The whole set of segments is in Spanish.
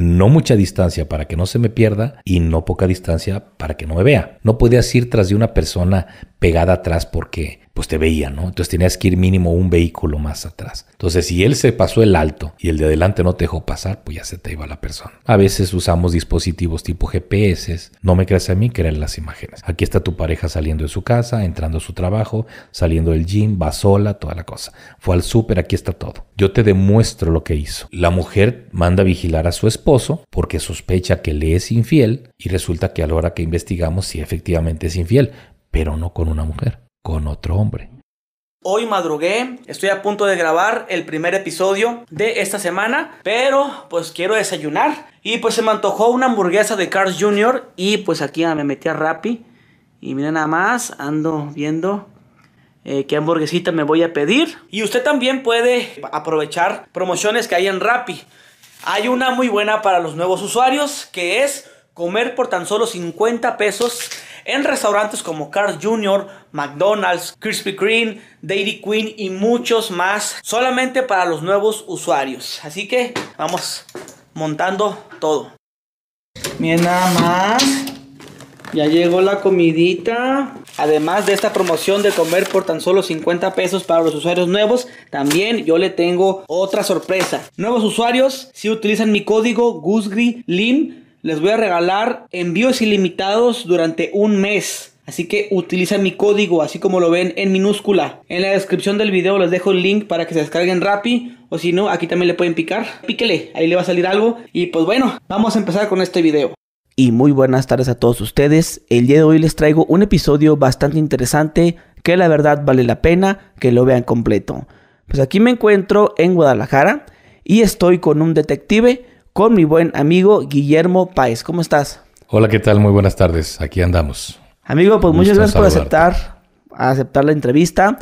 No mucha distancia para que no se me pierda y no poca distancia para que no me vea. No podías ir tras de una persona pegada atrás porque pues te veía, ¿no? Entonces tenías que ir mínimo un vehículo más atrás. Entonces si él se pasó el alto y el de adelante no te dejó pasar, pues ya se te iba la persona. A veces usamos dispositivos tipo GPS. No me creas a mí, creen las imágenes. Aquí está tu pareja saliendo de su casa, entrando a su trabajo, saliendo del gym, va sola, toda la cosa. Fue al súper, aquí está todo. Yo te demuestro lo que hizo. La mujer manda a vigilar a su esposo porque sospecha que le es infiel y resulta que a la hora que investigamos sí efectivamente es infiel, pero no con una mujer, con otro hombre. Hoy madrugué, estoy a punto de grabar el primer episodio de esta semana, pero pues quiero desayunar y pues se me antojó una hamburguesa de Carl's Jr. y pues aquí me metí a Rappi y miren nada más, ando viendo qué hamburguesita me voy a pedir. Y usted también puede aprovechar promociones que hay en Rappi. Hay una muy buena para los nuevos usuarios que es comer por tan solo 50 pesos en restaurantes como Carl's Jr., McDonald's, Krispy Kreme, Dairy Queen y muchos más. Solamente para los nuevos usuarios. Así que vamos montando todo. Miren nada más. Ya llegó la comidita. Además de esta promoción de comer por tan solo 50 pesos para los usuarios nuevos, también yo le tengo otra sorpresa. Nuevos usuarios, si utilizan mi código gusgrilim, les voy a regalar envíos ilimitados durante un mes. Así que utiliza mi código, así como lo ven en minúscula. En la descripción del video les dejo el link para que se descarguen Rappi. O si no, aquí también le pueden picar. Píquele, ahí le va a salir algo. Y pues bueno, vamos a empezar con este video. Y muy buenas tardes a todos ustedes. El día de hoy les traigo un episodio bastante interesante que la verdad vale la pena que lo vean completo. Pues aquí me encuentro en Guadalajara y estoy con un detective, con mi buen amigo Guillermo Páez. ¿Cómo estás? Hola, ¿qué tal? Muy buenas tardes. Aquí andamos. Amigo, pues muchas gracias por aceptar la entrevista.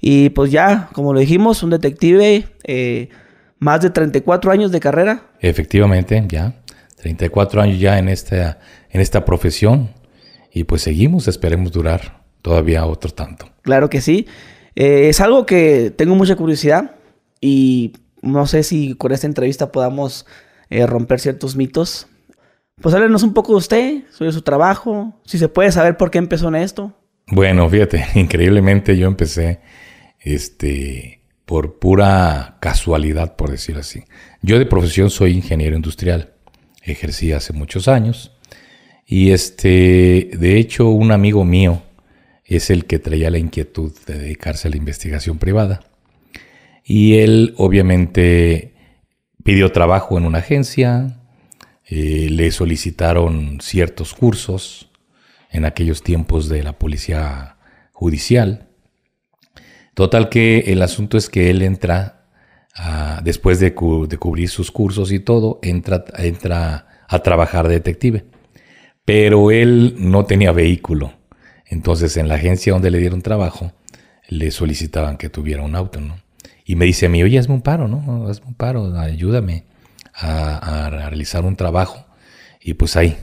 Y pues ya, como lo dijimos, un detective, más de 34 años de carrera. Efectivamente, ya. 34 años ya en esta profesión. Y pues seguimos, esperemos durar todavía otro tanto. Claro que sí. Es algo que tengo mucha curiosidad y no sé si con esta entrevista podamos romper ciertos mitos. Pues háblenos un poco de usted, sobre su trabajo, si se puede saber por qué empezó en esto. Bueno, fíjate, increíblemente yo empecé por pura casualidad, por decirlo así. Yo de profesión soy ingeniero industrial, ejercí hace muchos años y de hecho un amigo mío es el que traía la inquietud de dedicarse a la investigación privada y él obviamente pidió trabajo en una agencia, le solicitaron ciertos cursos en aquellos tiempos de la policía judicial. Total que el asunto es que él entra, después de cubrir sus cursos y todo, entra a trabajar de detective. Pero él no tenía vehículo. Entonces en la agencia donde le dieron trabajo, le solicitaban que tuviera un auto, ¿no? Y me dice a mí, oye, hazme un paro, ¿no? Hazme un paro, ayúdame a realizar un trabajo. Y pues ahí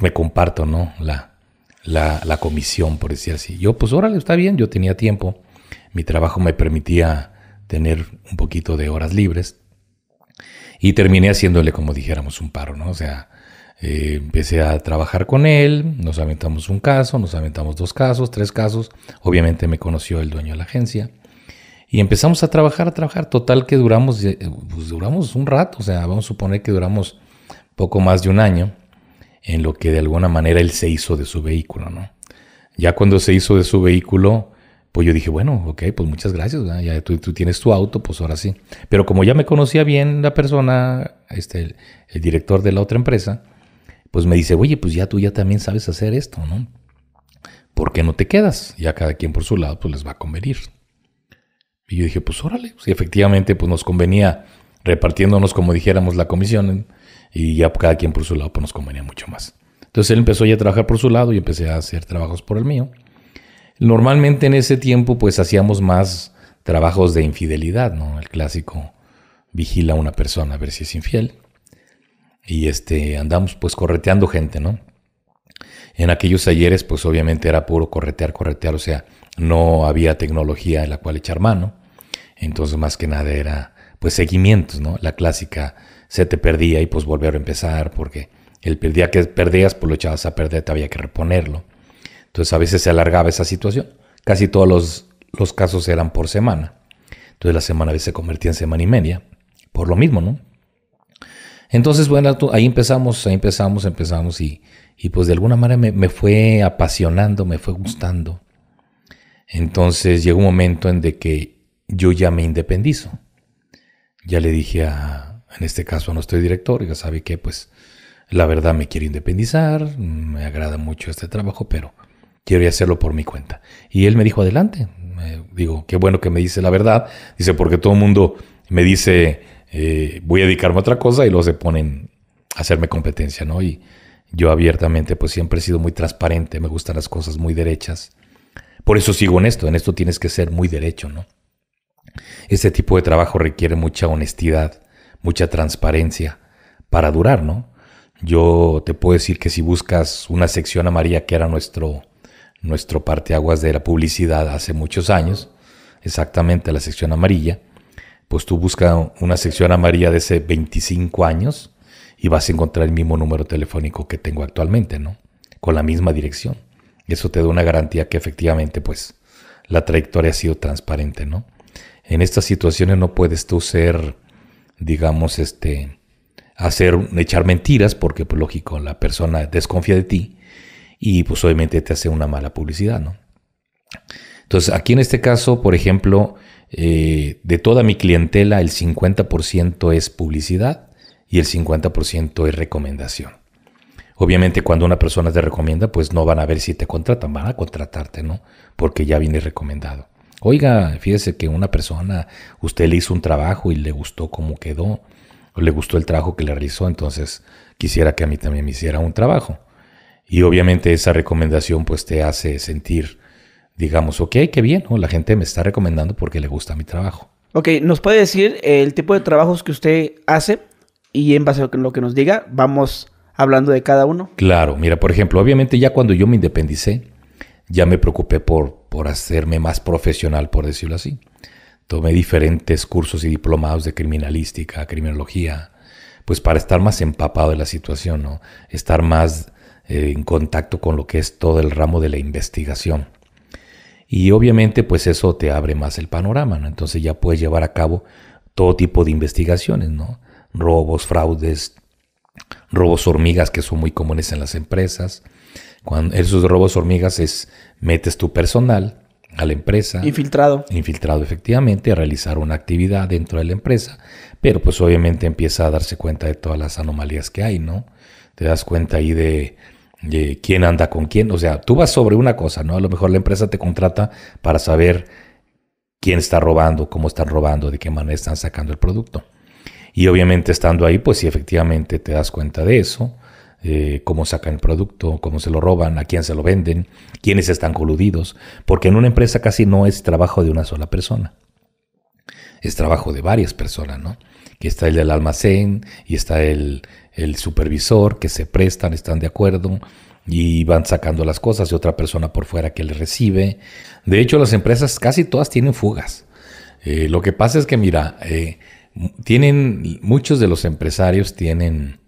me comparto, ¿no? La comisión, por decir así. Yo, pues órale, está bien, yo tenía tiempo. Mi trabajo me permitía tener un poquito de horas libres. Y terminé haciéndole, como dijéramos, un paro, ¿no? O sea, empecé a trabajar con él, nos aventamos un caso, nos aventamos dos casos, tres casos. Obviamente me conoció el dueño de la agencia. Y empezamos a trabajar. Total que duramos un rato. O sea, vamos a suponer que duramos poco más de un año en lo que de alguna manera él se hizo de su vehículo, ¿no? Ya cuando se hizo de su vehículo, pues yo dije, bueno, ok, pues muchas gracias, ¿no? Ya tú tienes tu auto, pues ahora sí. Pero como ya me conocía bien la persona, el director de la otra empresa, pues me dice, oye, pues ya tú ya también sabes hacer esto, ¿no? ¿Por qué no te quedas? Ya cada quien por su lado, pues les va a convenir. Y yo dije, pues órale, pues, efectivamente pues nos convenía repartiéndonos, como dijéramos, la comisión y ya cada quien por su lado pues nos convenía mucho más. Entonces él empezó ya a trabajar por su lado y empecé a hacer trabajos por el mío. Normalmente en ese tiempo pues hacíamos más trabajos de infidelidad, ¿no? El clásico vigila a una persona a ver si es infiel. Y andamos pues correteando gente, ¿no? En aquellos ayeres pues obviamente era puro corretear, o sea, no había tecnología en la cual echar mano. Entonces, más que nada era, pues, seguimientos, ¿no? La clásica se te perdía y pues volver a empezar, porque el día que perdías, pues lo echabas a perder, te había que reponerlo. Entonces a veces se alargaba esa situación. Casi todos los casos eran por semana. Entonces la semana a veces se convertía en semana y media, por lo mismo, ¿no? Entonces, bueno, ahí empezamos y pues de alguna manera me fue apasionando, me fue gustando. Entonces llegó un momento en de que yo ya me independizo. Ya le dije en este caso a nuestro director, ya sabe que pues la verdad me quiero independizar, me agrada mucho este trabajo, pero quiero hacerlo por mi cuenta. Y él me dijo, adelante. Digo, qué bueno que me dice la verdad. Dice, porque todo el mundo me dice, voy a dedicarme a otra cosa y luego se ponen a hacerme competencia, ¿no? Y yo abiertamente, pues siempre he sido muy transparente, me gustan las cosas muy derechas. Por eso sigo honesto, en esto tienes que ser muy derecho, ¿no? Este tipo de trabajo requiere mucha honestidad, mucha transparencia para durar, ¿no? Yo te puedo decir que si buscas una sección amarilla, que era nuestro parteaguas de la publicidad hace muchos años, exactamente la sección amarilla, pues tú busca una sección amarilla de hace 25 años y vas a encontrar el mismo número telefónico que tengo actualmente, ¿no? Con la misma dirección. Eso te da una garantía que efectivamente, pues, la trayectoria ha sido transparente, ¿no? En estas situaciones no puedes tú ser, digamos, echar mentiras, porque pues lógico, la persona desconfía de ti y pues obviamente te hace una mala publicidad, ¿no? Entonces aquí en este caso, por ejemplo, de toda mi clientela el 50% es publicidad y el 50% es recomendación. Obviamente cuando una persona te recomienda, pues no van a ver si te contratan, van a contratarte, ¿no? Porque ya viene recomendado. Oiga, fíjese que una persona, usted le hizo un trabajo y le gustó cómo quedó, le gustó el trabajo que le realizó, entonces quisiera que a mí también me hiciera un trabajo. Y obviamente esa recomendación pues te hace sentir, digamos, ok, qué bien, ¿no? La gente me está recomendando porque le gusta mi trabajo. Ok, ¿nos puede decir el tipo de trabajos que usted hace? Y en base a lo que nos diga, vamos hablando de cada uno. Claro, mira, por ejemplo, obviamente ya cuando yo me independicé, ya me preocupé por hacerme más profesional, por decirlo así. Tomé diferentes cursos y diplomados de criminalística, criminología, pues para estar más empapado de la situación, ¿no? Estar más en contacto con lo que es todo el ramo de la investigación. Y obviamente pues eso te abre más el panorama, ¿no? Entonces ya puedes llevar a cabo todo tipo de investigaciones, ¿no? Robos, fraudes, robos hormigas que son muy comunes en las empresas. Cuando esos robos hormigas metes tu personal a la empresa. Infiltrado. Infiltrado, efectivamente, a realizar una actividad dentro de la empresa, pero pues obviamente empieza a darse cuenta de todas las anomalías que hay, ¿no? Te das cuenta ahí de quién anda con quién, o sea, tú vas sobre una cosa, ¿no? A lo mejor la empresa te contrata para saber quién está robando, cómo están robando, de qué manera están sacando el producto. Y obviamente estando ahí, pues sí, efectivamente te das cuenta de eso. Cómo sacan el producto, cómo se lo roban, a quién se lo venden, quiénes están coludidos, porque en una empresa casi no es trabajo de una sola persona, es trabajo de varias personas, ¿no? Que está el del almacén y está el supervisor, que se prestan, están de acuerdo y van sacando las cosas, de otra persona por fuera que les recibe. De hecho, las empresas casi todas tienen fugas. Lo que pasa es que, mira, muchos de los empresarios tienen,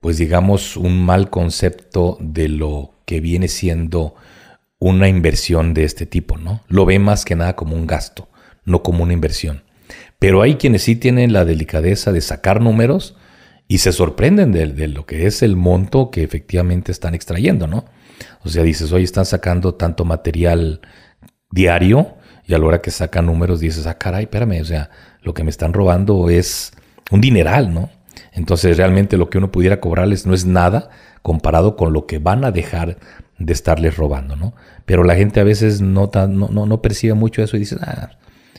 pues digamos, un mal concepto de lo que viene siendo una inversión de este tipo, ¿no? Lo ve más que nada como un gasto, no como una inversión. Pero hay quienes sí tienen la delicadeza de sacar números y se sorprenden de lo que es el monto que efectivamente están extrayendo, ¿no? O sea, dices, oye, están sacando tanto material diario y a la hora que sacan números dices, ah, caray, espérame, o sea, lo que me están robando es un dineral, ¿no? Entonces realmente lo que uno pudiera cobrarles no es nada comparado con lo que van a dejar de estarles robando, ¿no? Pero la gente a veces no percibe mucho eso y dice, ah,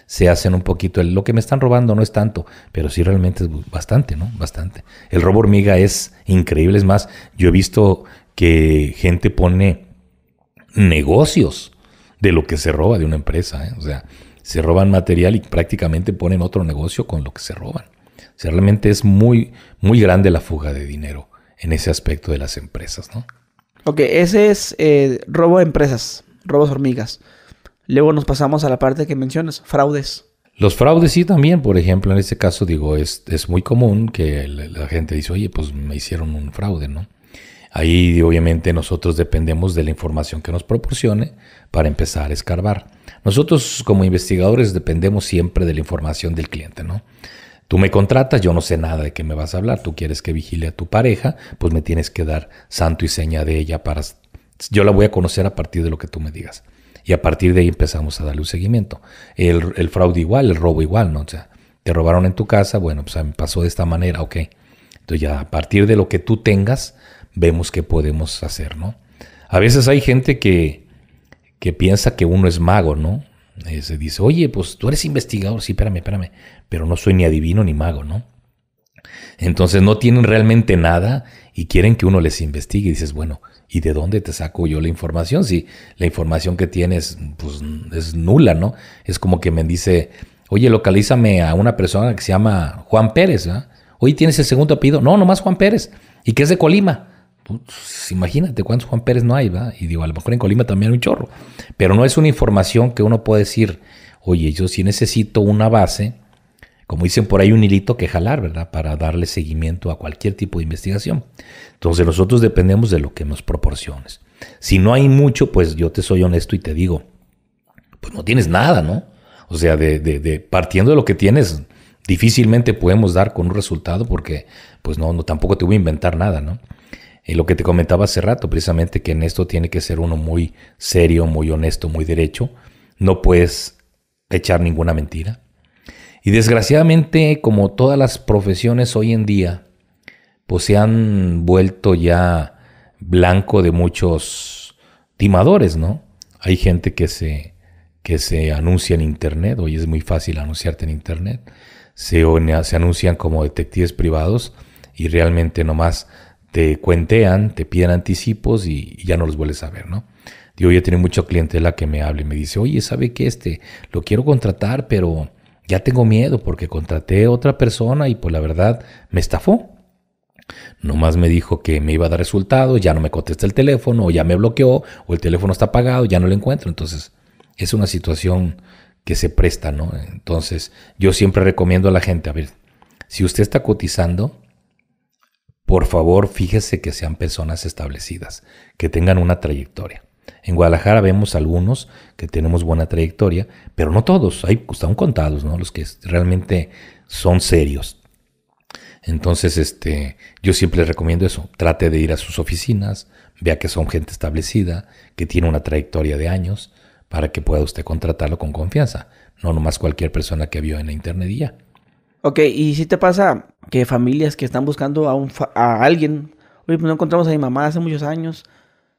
se hacen un poquito, lo que me están robando no es tanto, pero sí realmente es bastante, ¿no? Bastante. El robo hormiga es increíble, es más, yo he visto que gente pone negocios de lo que se roba de una empresa, ¿eh? O sea, se roban material y prácticamente ponen otro negocio con lo que se roban. O sea, realmente es muy, muy grande la fuga de dinero en ese aspecto de las empresas, ¿no? Ok, ese es robo a empresas, robos hormigas. Luego nos pasamos a la parte que mencionas, fraudes. Los fraudes sí también, por ejemplo, en este caso digo, es muy común que la gente dice, oye, pues me hicieron un fraude, ¿no? Ahí obviamente nosotros dependemos de la información que nos proporcione para empezar a escarbar. Nosotros como investigadores dependemos siempre de la información del cliente, ¿no? Tú me contratas, yo no sé nada de qué me vas a hablar, tú quieres que vigile a tu pareja, pues me tienes que dar santo y seña de ella para... Yo la voy a conocer a partir de lo que tú me digas. Y a partir de ahí empezamos a darle un seguimiento. El fraude igual, el robo igual, ¿no? O sea, te robaron en tu casa, bueno, pues me pasó de esta manera, ok. Entonces ya a partir de lo que tú tengas, vemos qué podemos hacer, ¿no? A veces hay gente que piensa que uno es mago, ¿no? Se dice, oye, pues tú eres investigador, sí, espérame, pero no soy ni adivino ni mago, ¿no? Entonces no tienen realmente nada y quieren que uno les investigue. Y dices, bueno, ¿y de dónde te saco yo la información? Si la información que tienes pues, es nula, ¿no? Es como que me dice, oye, localízame a una persona que se llama Juan Pérez, ¿eh? Oye, ¿tienes el segundo apellido? No, nomás Juan Pérez. ¿Y que es de Colima? Pues, imagínate cuántos Juan Pérez no hay, ¿verdad? Y digo, a lo mejor en Colima también hay un chorro. Pero no es una información que uno puede decir, oye, yo sí necesito una base, como dicen por ahí, un hilito que jalar, ¿verdad? Para darle seguimiento a cualquier tipo de investigación. Entonces nosotros dependemos de lo que nos proporciones. Si no hay mucho, pues yo te soy honesto y te digo, pues no tienes nada, ¿no? O sea, partiendo de lo que tienes, difícilmente podemos dar con un resultado porque pues no tampoco te voy a inventar nada, ¿no? Lo que te comentaba hace rato, precisamente, que en esto tiene que ser uno muy serio, muy honesto, muy derecho. No puedes echar ninguna mentira. Y desgraciadamente, como todas las profesiones hoy en día, pues se han vuelto ya blanco de muchos timadores, ¿no? Hay gente que se anuncia en internet, hoy es muy fácil anunciarte en internet. Se anuncian como detectives privados y realmente nomás te cuentean, te piden anticipos y ya no los vuelves a ver, ¿no? Digo, yo tengo mucha clientela que me habla y me dice, oye, ¿sabe qué? Lo quiero contratar, pero... ya tengo miedo porque contraté a otra persona y pues la verdad me estafó. Nomás me dijo que me iba a dar resultados, ya no me contesta el teléfono, o ya me bloqueó, o el teléfono está apagado, ya no lo encuentro. Entonces es una situación que se presta, ¿no? Entonces yo siempre recomiendo a la gente, a ver, si usted está cotizando, por favor fíjese que sean personas establecidas, que tengan una trayectoria. En Guadalajara vemos algunos que tenemos buena trayectoria, pero no todos, hay, están contados, ¿no? Los que realmente son serios. Entonces, yo siempre les recomiendo eso, trate de ir a sus oficinas, vea que son gente establecida, que tiene una trayectoria de años, para que pueda usted contratarlo con confianza, no nomás cualquier persona que vio en la internet y ya. Ok, ¿y si te pasa que familias que están buscando a alguien, oye, pues no encontramos a mi mamá hace muchos años,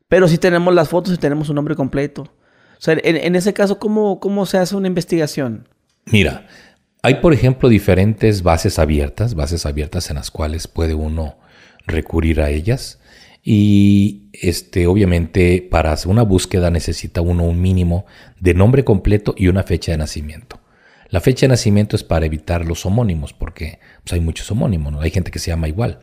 pero sí tenemos las fotos y tenemos su nombre completo? O sea, en ese caso, ¿cómo se hace una investigación? Mira, hay, por ejemplo, diferentes bases abiertas en las cuales puede uno recurrir a ellas. Y obviamente, para hacer una búsqueda necesita uno un mínimo de nombre completo y una fecha de nacimiento. La fecha de nacimiento es para evitar los homónimos, porque pues, hay muchos homónimos, ¿no? Hay gente que se llama igual.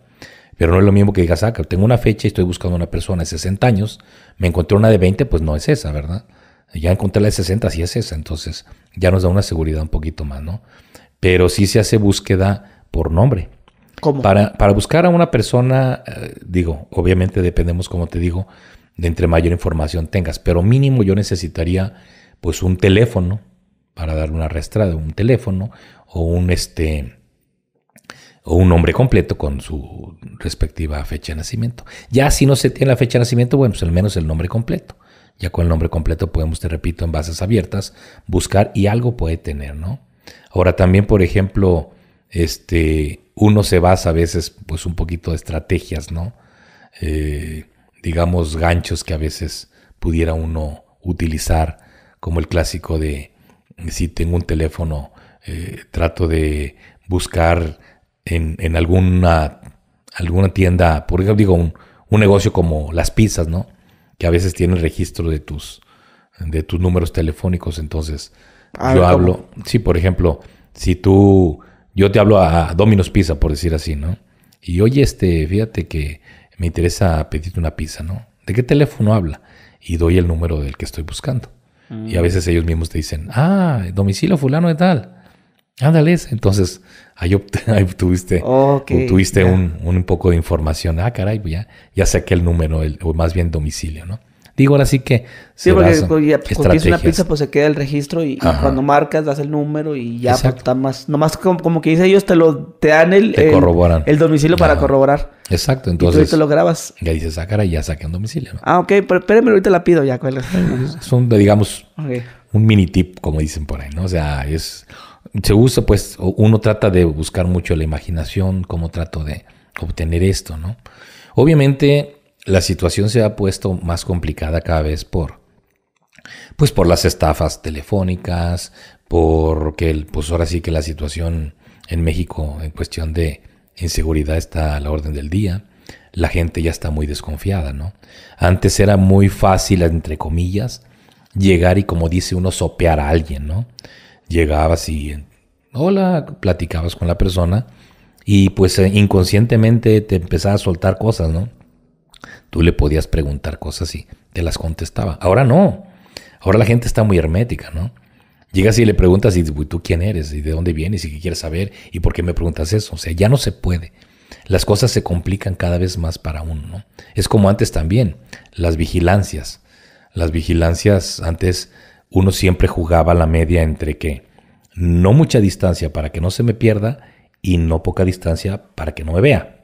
Pero no es lo mismo que digas, ah, tengo una fecha y estoy buscando una persona de 60 años, me encontré una de 20, pues no es esa, ¿verdad? Ya encontré la de 60, sí es esa, entonces ya nos da una seguridad un poquito más, ¿no? Pero sí se hace búsqueda por nombre. ¿Cómo? Para buscar a una persona, digo, obviamente dependemos, como te digo, de entre mayor información tengas, pero mínimo yo necesitaría, pues, un teléfono para darle una arrastrada, un teléfono o un nombre completo con su respectiva fecha de nacimiento. Ya si no se tiene la fecha de nacimiento, bueno, pues al menos el nombre completo. Ya con el nombre completo podemos, te repito, en bases abiertas, buscar y algo puede tener, ¿no? Ahora también, por ejemplo, uno se basa a veces, pues un poquito de estrategias, ¿no? Digamos, ganchos que a veces pudiera uno utilizar, como el clásico de, si tengo un teléfono, trato de buscar... En alguna tienda, por ejemplo, digo, un negocio como las pizzas, ¿no? Que a veces tienen registro de tus números telefónicos. Entonces, yo hablo, sí, por ejemplo, yo te hablo a Domino's Pizza, por decir así, ¿no? Y oye, fíjate que me interesa pedirte una pizza, ¿no? ¿De qué teléfono habla? Y doy el número del que estoy buscando. Y a veces ellos mismos te dicen, domicilio fulano de tal. Ándales. Entonces, ahí obtuviste, okay, obtuviste un poco de información. Ah, caray, pues ya saqué el número, o más bien domicilio, ¿no? Digo, ahora sí que... Sí, porque cuando tienes una pizza, pues se queda el registro y cuando marcas, das el número y ya pues, está más... Nomás como que dice ellos, te dan el domicilio para corroborar. Exacto, entonces... Y tú te lo grabas. Ya dices, ah, caray, ya saqué un domicilio, ¿no? Ah, ok, pero espérame, ahorita la pido ya. Es un, digamos, un mini tip, como dicen por ahí, ¿no? O sea, se usa, pues, uno trata de buscar mucho la imaginación, cómo trato de obtener esto, ¿no? Obviamente... La situación se ha puesto más complicada cada vez por las estafas telefónicas, pues ahora sí que la situación en México en cuestión de inseguridad está a la orden del día. La gente ya está muy desconfiada, ¿no? Antes era muy fácil, entre comillas, llegar y, como dice uno, sopear a alguien, ¿no? Llegabas y, hola, platicabas con la persona y pues inconscientemente te empezaba a soltar cosas, ¿no? Tú le podías preguntar cosas y te las contestaba. Ahora no. Ahora la gente está muy hermética, ¿no? Llegas y le preguntas, y tú quién eres, y de dónde vienes, y qué quieres saber, y por qué me preguntas eso. O sea, ya no se puede. Las cosas se complican cada vez más para uno, ¿no? Es como antes también. Las vigilancias. Las vigilancias, antes uno siempre jugaba la media entre que no mucha distancia para que no se me pierda y no poca distancia para que no me vea.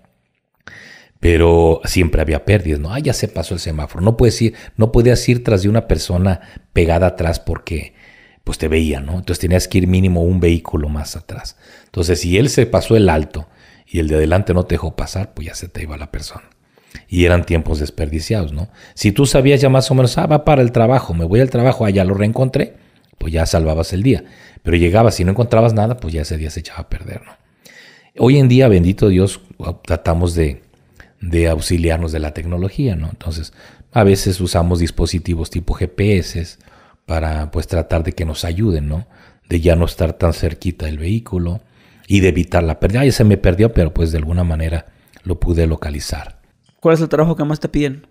Pero siempre había pérdidas, ¿no? Ah, ya se pasó el semáforo. No podías ir tras de una persona pegada atrás porque pues te veía, ¿no? Entonces tenías que ir mínimo un vehículo más atrás. Entonces, si él se pasó el alto y el de adelante no te dejó pasar, pues ya se te iba la persona. Y eran tiempos desperdiciados, ¿no? Si tú sabías ya más o menos, va para el trabajo, me voy al trabajo, ya lo reencontré, pues ya salvabas el día. Pero llegabas y no encontrabas nada, pues ya ese día se echaba a perder, ¿no? Hoy en día, bendito Dios, tratamos de auxiliarnos de la tecnología, ¿no? Entonces, a veces usamos dispositivos tipo GPS para, pues, tratar de que nos ayuden, ¿no? De ya no estar tan cerquita del vehículo y de evitar la pérdida. Ah, ya se me perdió, pero pues de alguna manera lo pude localizar. ¿Cuál es el trabajo que más te piden?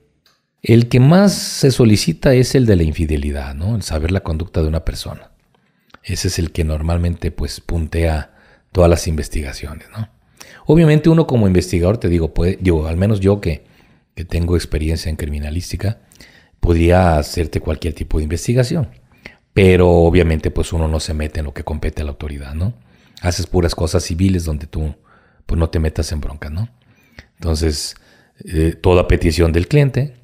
El que más se solicita es el de la infidelidad, ¿no? El saber la conducta de una persona. Ese es el que normalmente, pues, puntea todas las investigaciones, ¿no? Obviamente uno como investigador, te digo, al menos yo que tengo experiencia en criminalística, podría hacerte cualquier tipo de investigación. Pero obviamente pues uno no se mete en lo que compete a la autoridad, ¿no? Haces puras cosas civiles donde tú pues no te metas en broncas, ¿no? Entonces, toda petición del cliente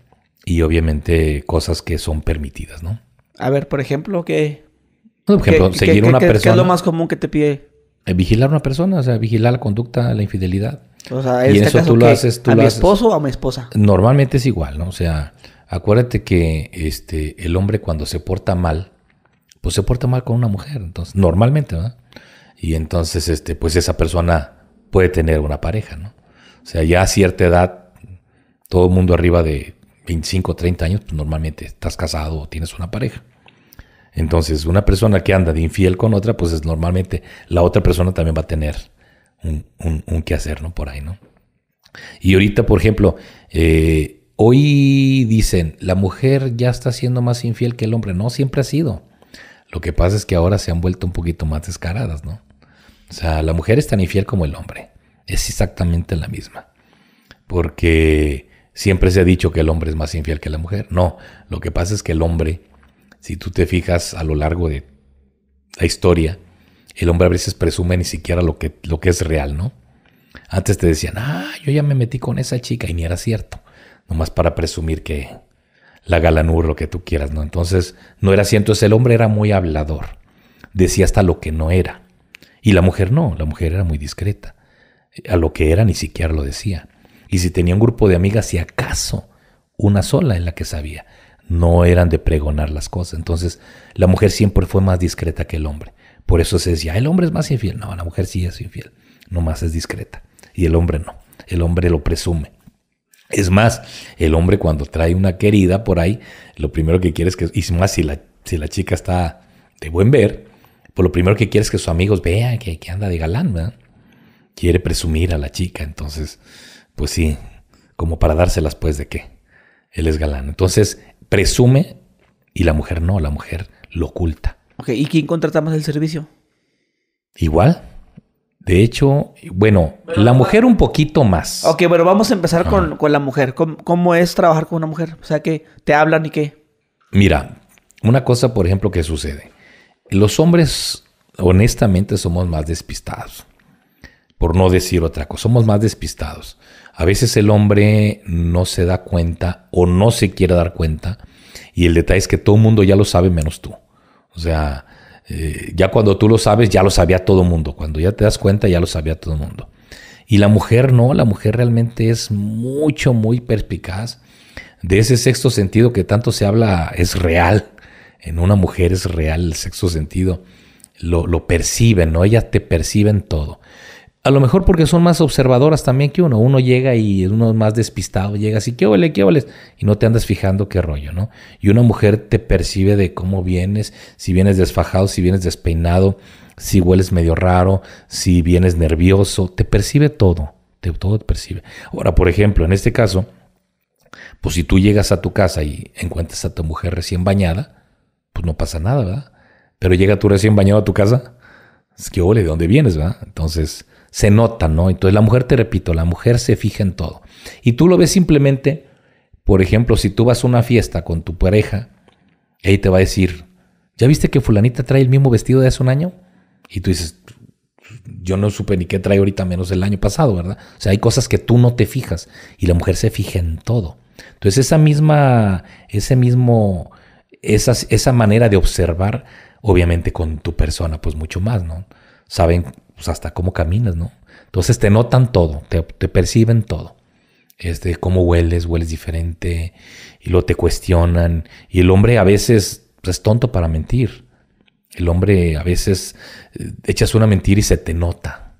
y obviamente cosas que son permitidas, ¿no? A ver, por ejemplo, seguir una persona. ¿Qué es lo más común que te pide? Vigilar a una persona, o sea, vigilar la conducta, la infidelidad. O sea, en este caso, ¿a mi esposo o a mi esposa? Normalmente es igual, ¿no? O sea, acuérdate que el hombre cuando se porta mal, pues se porta mal con una mujer, entonces, normalmente, ¿verdad? Y entonces, pues esa persona puede tener una pareja, ¿no? O sea, ya a cierta edad, todo el mundo arriba de 25 o 30 años, pues normalmente estás casado o tienes una pareja. Entonces, una persona que anda de infiel con otra, pues es normalmente la otra persona también va a tener un quehacer, ¿no? Por ahí, ¿no? Y ahorita, por ejemplo, hoy dicen, la mujer ya está siendo más infiel que el hombre. No, siempre ha sido. Lo que pasa es que ahora se han vuelto un poquito más descaradas, ¿no? O sea, la mujer es tan infiel como el hombre. Es exactamente la misma. Porque siempre se ha dicho que el hombre es más infiel que la mujer. No, lo que pasa es que el hombre... Si tú te fijas a lo largo de la historia, el hombre a veces presume ni siquiera lo que es real, ¿no? Antes te decían, yo ya me metí con esa chica y ni era cierto. Nomás para presumir que la galanura, lo que tú quieras, ¿no? Entonces, no era cierto. Entonces, el hombre era muy hablador. Decía hasta lo que no era. Y la mujer no. La mujer era muy discreta. A lo que era ni siquiera lo decía. Y si tenía un grupo de amigas, si acaso una sola en la que sabía. No eran de pregonar las cosas. Entonces, la mujer siempre fue más discreta que el hombre. Por eso se decía, el hombre es más infiel. No, la mujer sí es infiel. Nomás es discreta. Y el hombre no. El hombre lo presume. Es más, el hombre cuando trae una querida por ahí, lo primero que quiere es que... Y más si la chica está de buen ver, pues lo primero que quiere es que sus amigos vean que anda de galán, ¿verdad? Quiere presumir a la chica. Entonces, pues sí, como para dárselas pues de que él es galán. Entonces... Presume y la mujer no, la mujer lo oculta. Ok, ¿y quién contrata más el servicio? Igual. De hecho, bueno, pero la mujer un poquito más. Ok, bueno, vamos a empezar con la mujer. ¿Cómo es trabajar con una mujer? O sea, que te hablan y qué. Mira, una cosa, por ejemplo, que sucede. Los hombres, honestamente, somos más despistados. Por no decir otra cosa, somos más despistados. A veces el hombre no se da cuenta o no se quiere dar cuenta. Y el detalle es que todo el mundo ya lo sabe menos tú. O sea... ya cuando tú lo sabes, ya lo sabía todo el mundo. Cuando ya te das cuenta, ya lo sabía todo el mundo. Y la mujer no, la mujer realmente es mucho, muy perspicaz. De ese sexto sentido que tanto se habla, es real. En una mujer es real el sexto sentido. Lo perciben, ¿no? Ellas te perciben todo. A lo mejor porque son más observadoras también que uno. Uno llega y uno es más despistado. Llega así, qué huele, y no te andas fijando qué rollo, ¿no? Y una mujer te percibe de cómo vienes, si vienes desfajado, si vienes despeinado, si hueles medio raro, si vienes nervioso. Te percibe todo, todo te percibe. Ahora, por ejemplo, en este caso, pues si tú llegas a tu casa y encuentras a tu mujer recién bañada, pues no pasa nada, ¿verdad? Pero llega tú recién bañado a tu casa, es que huele, ¿de dónde vienes, verdad? Entonces... se nota, ¿no? Entonces la mujer, te repito, la mujer se fija en todo. Y tú lo ves simplemente, por ejemplo, si tú vas a una fiesta con tu pareja, ella te va a decir, ¿ya viste que fulanita trae el mismo vestido de hace un año? Y tú dices, yo no supe ni qué trae ahorita menos el año pasado, ¿verdad? O sea, hay cosas que tú no te fijas y la mujer se fija en todo. Entonces esa manera de observar, obviamente con tu persona, pues mucho más, ¿no? Saben... pues hasta cómo caminas, ¿no? Entonces te notan todo, te perciben todo. Cómo hueles diferente, y luego te cuestionan. Y el hombre a veces pues, es tonto para mentir. El hombre a veces echas una mentira y se te nota.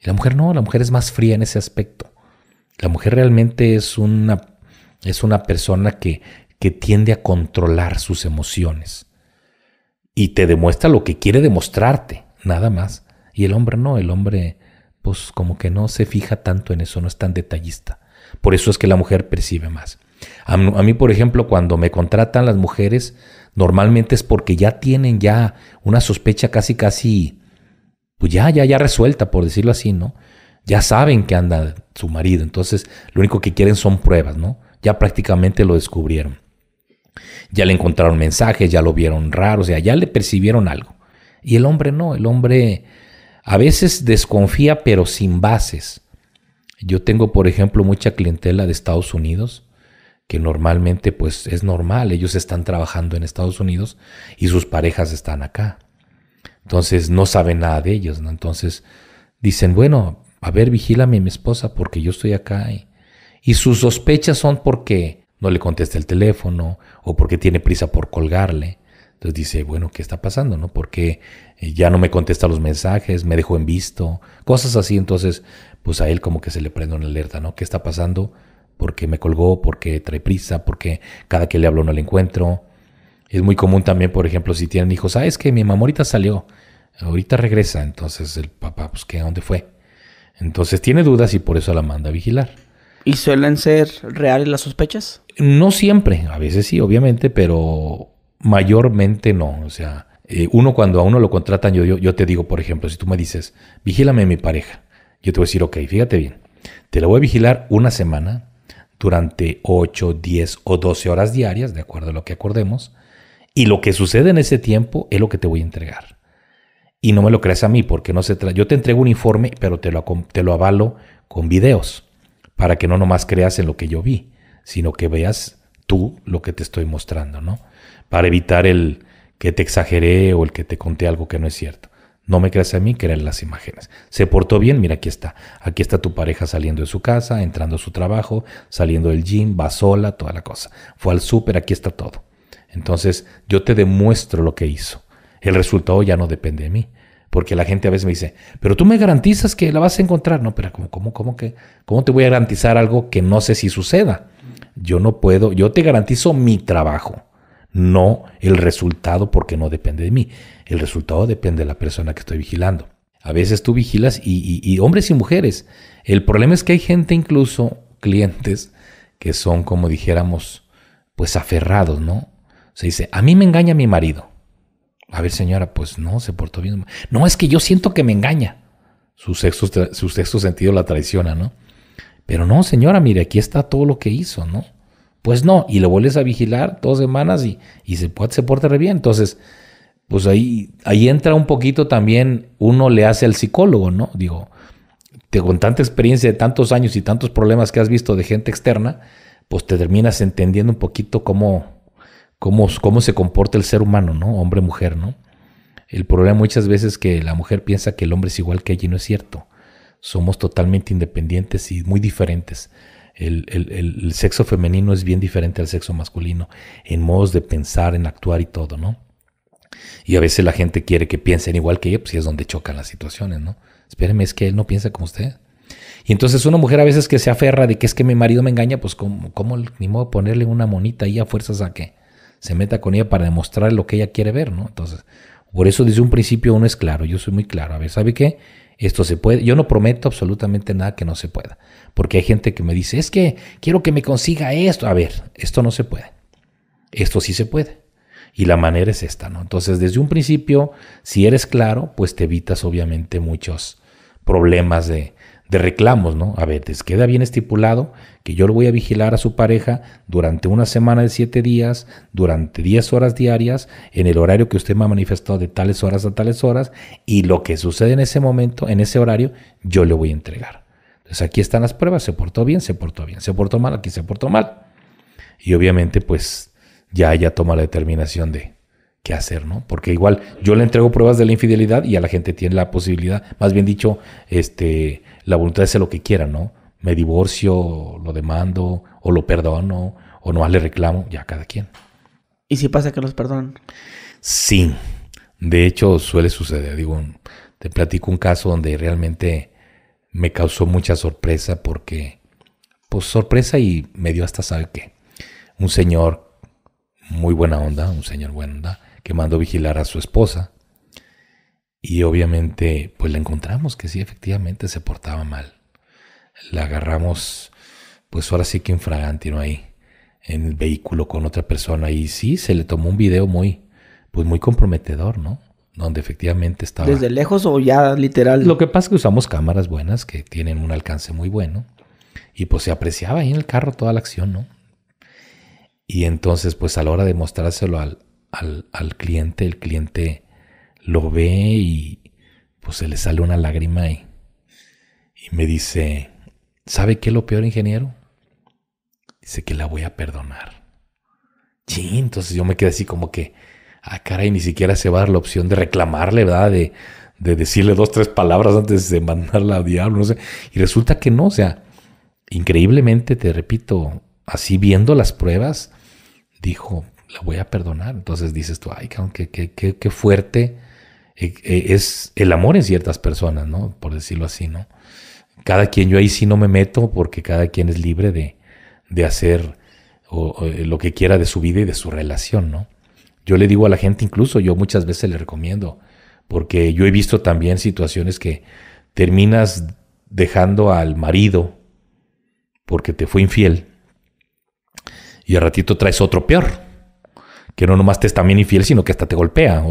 Y la mujer no, la mujer es más fría en ese aspecto. La mujer realmente es una persona que tiende a controlar sus emociones. Y te demuestra lo que quiere demostrarte, nada más. Y el hombre no, el hombre pues como que no se fija tanto en eso, no es tan detallista. Por eso es que la mujer percibe más. A mí, por ejemplo, cuando me contratan las mujeres, normalmente es porque ya tienen ya una sospecha casi, pues ya resuelta, por decirlo así, ¿no? Ya saben que anda su marido, entonces lo único que quieren son pruebas, ¿no? Ya prácticamente lo descubrieron. Ya le encontraron mensajes, ya lo vieron raro, o sea, ya le percibieron algo. Y el hombre no, el hombre... a veces desconfía, pero sin bases. Yo tengo, por ejemplo, mucha clientela de Estados Unidos, que normalmente pues es normal. Ellos están trabajando en Estados Unidos y sus parejas están acá. Entonces no saben nada de ellos, ¿no? Entonces dicen, bueno, a ver, vigílame a mi esposa porque yo estoy acá. Y sus sospechas son porque no le contesta el teléfono o porque tiene prisa por colgarle. Entonces dice, bueno, ¿qué está pasando? ¿No? Porque ya no me contesta los mensajes, me dejó en visto, cosas así. Entonces, pues a él como que se le prende una alerta, ¿no? ¿Qué está pasando? ¿Por qué me colgó? ¿Por qué trae prisa? ¿Por qué cada que le hablo no le encuentro? Es muy común también, por ejemplo, si tienen hijos, es que mi mamá ahorita salió, ahorita regresa. Entonces el papá, pues, ¿a dónde fue? Entonces tiene dudas y por eso la manda a vigilar. ¿Y suelen ser reales las sospechas? No siempre, a veces sí, obviamente, pero... mayormente no. O sea, uno cuando a uno lo contratan, yo te digo, por ejemplo, si tú me dices, vigílame a mi pareja, yo te voy a decir, ok, fíjate bien, te la voy a vigilar una semana durante 8, 10 o 12 horas diarias, de acuerdo a lo que acordemos, y lo que sucede en ese tiempo es lo que te voy a entregar. Y no me lo creas a mí, porque no se trata, yo te entrego un informe, pero te lo avalo con videos, para que no nomás creas en lo que yo vi, sino que veas tú lo que te estoy mostrando, ¿no? Para evitar el que te exageré o el que te conté algo que no es cierto. No me creas a mí, que eran las imágenes. Se portó bien, mira, aquí está. Aquí está tu pareja saliendo de su casa, entrando a su trabajo, saliendo del gym, va sola, toda la cosa. Fue al súper, aquí está todo. Entonces yo te demuestro lo que hizo. El resultado ya no depende de mí. Porque la gente a veces me dice, pero tú me garantizas que la vas a encontrar. No, pero ¿cómo te voy a garantizar algo que no sé si suceda? Yo no puedo, yo te garantizo mi trabajo. No el resultado, porque no depende de mí. El resultado depende de la persona que estoy vigilando. A veces tú vigilas y hombres y mujeres. El problema es que hay gente, incluso clientes, que son, como dijéramos, pues aferrados, ¿no? Se dice, a mí me engaña mi marido. A ver, señora, pues no, se portó bien. No, es que yo siento que me engaña. Su sexto sentido la traiciona, ¿no? Pero no, señora, mire, aquí está todo lo que hizo, ¿no? Pues no, y lo vuelves a vigilar 2 semanas y se porta re bien. Entonces, pues ahí entra un poquito también, uno le hace al psicólogo, ¿no? Digo, con tanta experiencia de tantos años y tantos problemas que has visto de gente externa, pues te terminas entendiendo un poquito cómo se comporta el ser humano, ¿no? Hombre, mujer, ¿no? El problema muchas veces es que la mujer piensa que el hombre es igual que ella y no es cierto. Somos totalmente independientes y muy diferentes. El sexo femenino es bien diferente al sexo masculino en modos de pensar, en actuar y todo, ¿no? Y a veces la gente quiere que piensen igual que ella, pues es donde chocan las situaciones, ¿no? Espéreme, es que él no piensa como usted. Y entonces una mujer a veces que se aferra de que es que mi marido me engaña, pues ¿cómo ni modo ponerle una monita ahí a fuerzas a que se meta con ella para demostrar lo que ella quiere ver, ¿no? Entonces, por eso desde un principio uno es claro, yo soy muy claro. A ver, ¿sabe qué? Esto se puede, yo no prometo absolutamente nada que no se pueda. Porque hay gente que me dice, es que quiero que me consiga esto. A ver, esto no se puede. Esto sí se puede. Y la manera es esta, ¿no? Entonces, desde un principio, si eres claro, pues te evitas obviamente muchos problemas de reclamos, ¿no? A ver, te queda bien estipulado que yo lo voy a vigilar a su pareja durante una semana de 7 días, durante 10 horas diarias, en el horario que usted me ha manifestado de tales horas a tales horas, y lo que sucede en ese momento, en ese horario, yo le voy a entregar. Entonces aquí están las pruebas, se portó bien, se portó bien, se portó mal, aquí se portó mal. Y obviamente pues ya ella toma la determinación de qué hacer, ¿no? Porque igual yo le entrego pruebas de la infidelidad y a la gente tiene la posibilidad, más bien dicho, la voluntad de hacer lo que quiera, ¿no? Me divorcio, lo demando, o lo perdono, o nomás le reclamo, ya cada quien. ¿Y si pasa que los perdonan? Sí, de hecho suele suceder. Digo, te platico un caso donde realmente me causó mucha sorpresa porque, pues sorpresa y me dio hasta saber que un señor muy buena onda, que mandó vigilar a su esposa. Y obviamente, pues la encontramos que sí, efectivamente se portaba mal. La agarramos, pues ahora sí que infragante, ¿no? Ahí, en el vehículo con otra persona. Y sí, se le tomó un video muy comprometedor, ¿no? Donde efectivamente estaba... ¿Desde lejos o ya literal? Lo que pasa es que usamos cámaras buenas que tienen un alcance muy bueno. Y pues se apreciaba ahí en el carro toda la acción, ¿no? Y entonces, pues a la hora de mostrárselo al cliente, el cliente... lo ve y pues se le sale una lágrima y me dice, ¿sabe qué es lo peor, ingeniero? Dice que la voy a perdonar. Sí, entonces yo me quedé así como que, caray, ni siquiera se va a dar la opción de reclamarle, ¿verdad? De decirle 2, 3 palabras antes de mandarla al diablo, no sé. Y resulta que no, o sea, increíblemente, te repito, así viendo las pruebas, dijo, la voy a perdonar. Entonces dices tú, ay, cabrón, qué fuerte. Es el amor en ciertas personas, ¿no? Por decirlo así, ¿no? Cada quien, yo ahí sí no me meto porque cada quien es libre de hacer lo que quiera de su vida y de su relación, ¿no? Yo le digo a la gente, incluso yo muchas veces le recomiendo, porque yo he visto también situaciones que terminas dejando al marido porque te fue infiel y al ratito traes otro peor, que no nomás te es también infiel, sino que hasta te golpea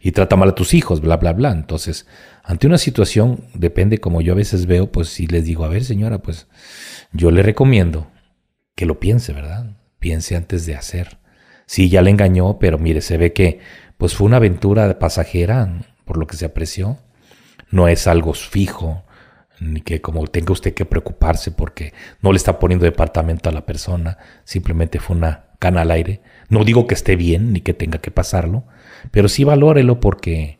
y trata mal a tus hijos, bla, bla, bla. Entonces, ante una situación, depende como yo a veces veo, pues si les digo, a ver señora, pues yo le recomiendo que lo piense, ¿verdad? Piense antes de hacer. Sí, ya le engañó, pero mire, se ve que pues fue una aventura pasajera, ¿no? Por lo que se apreció. No es algo fijo, ni que como tenga usted que preocuparse porque no le está poniendo departamento a la persona, simplemente fue una cana al aire. No digo que esté bien ni que tenga que pasarlo, pero sí valórelo porque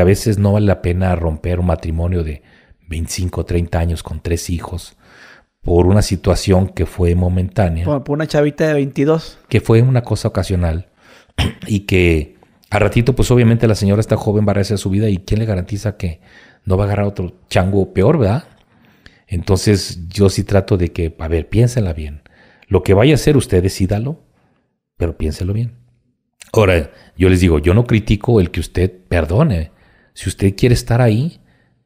a veces no vale la pena romper un matrimonio de 25 o 30 años con 3 hijos por una situación que fue momentánea. Por una chavita de 22. Que fue una cosa ocasional y que a ratito pues obviamente la señora está joven, va a rehacer su vida y ¿quién le garantiza que no va a agarrar otro chango peor, verdad? Entonces yo sí trato de que, a ver, piénsela bien. Lo que vaya a hacer usted, decídalo, pero piénselo bien. Ahora, yo les digo, yo no critico el que usted perdone. Si usted quiere estar ahí,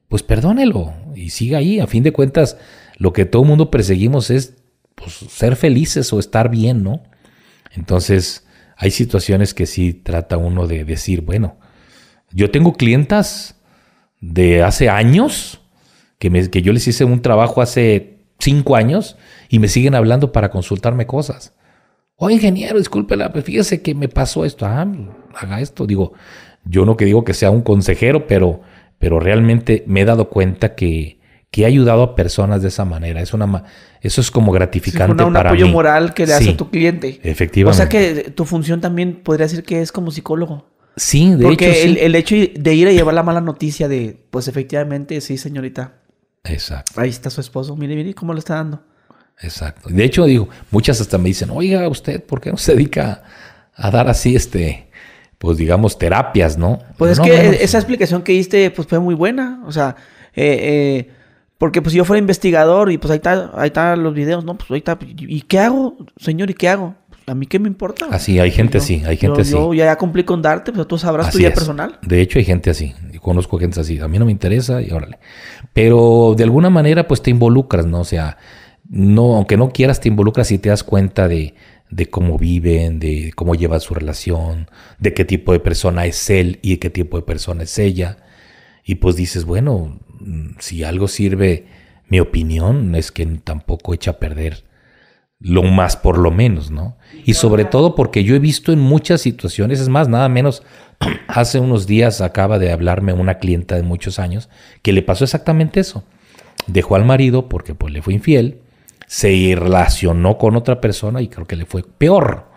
pues perdónelo y siga ahí. A fin de cuentas, lo que todo el mundo perseguimos es pues, ser felices o estar bien, ¿no? Entonces, Hay situaciones que sí trata uno de decir, bueno, yo tengo clientas de hace años que yo les hice un trabajo hace 5 años y me siguen hablando para consultarme cosas. Oye, ingeniero, discúlpela, fíjese que me pasó esto. Ah, haga esto. Digo, yo no que digo que sea un consejero, pero realmente me he dado cuenta que he ayudado a personas de esa manera. Eso es como gratificante para mí. Un apoyo moral que le hace a tu cliente. Efectivamente. O sea que tu función también podría ser que es como psicólogo. Sí, de hecho. Porque el hecho de ir a llevar la mala noticia de, pues efectivamente, sí, señorita. Exacto. Ahí está su esposo. Mire, mire cómo lo está dando. Exacto. De hecho, digo, muchas hasta me dicen, oiga, usted, ¿por qué no se dedica a dar así pues digamos, terapias, ¿no? Pues no, es que esa explicación que diste, pues fue muy buena. O sea, porque pues si yo fuera investigador y pues ahí están los videos, ¿no? Pues ahí está. ¿Y qué hago, señor? ¿Y qué hago? Pues, ¿a mí qué me importa? Así, hay gente así, hay gente así. Yo ya cumplí con darte, pues tú sabrás tu vida personal. De hecho, hay gente así. Yo conozco gente así. A mí no me interesa y órale. Pero de alguna manera, pues te involucras, ¿no? O sea, no, aunque no quieras, te involucras y te das cuenta de cómo viven, de cómo llevan su relación, de qué tipo de persona es él y de qué tipo de persona es ella. Y pues dices, bueno, si algo sirve, mi opinión es que tampoco echa a perder lo más por lo menos, ¿no? Y sobre todo porque yo he visto en muchas situaciones, es más, nada menos, hace unos días acaba de hablarme una clienta de muchos años que le pasó exactamente eso. Dejó al marido porque pues le fue infiel. Se relacionó con otra persona y creo que le fue peor.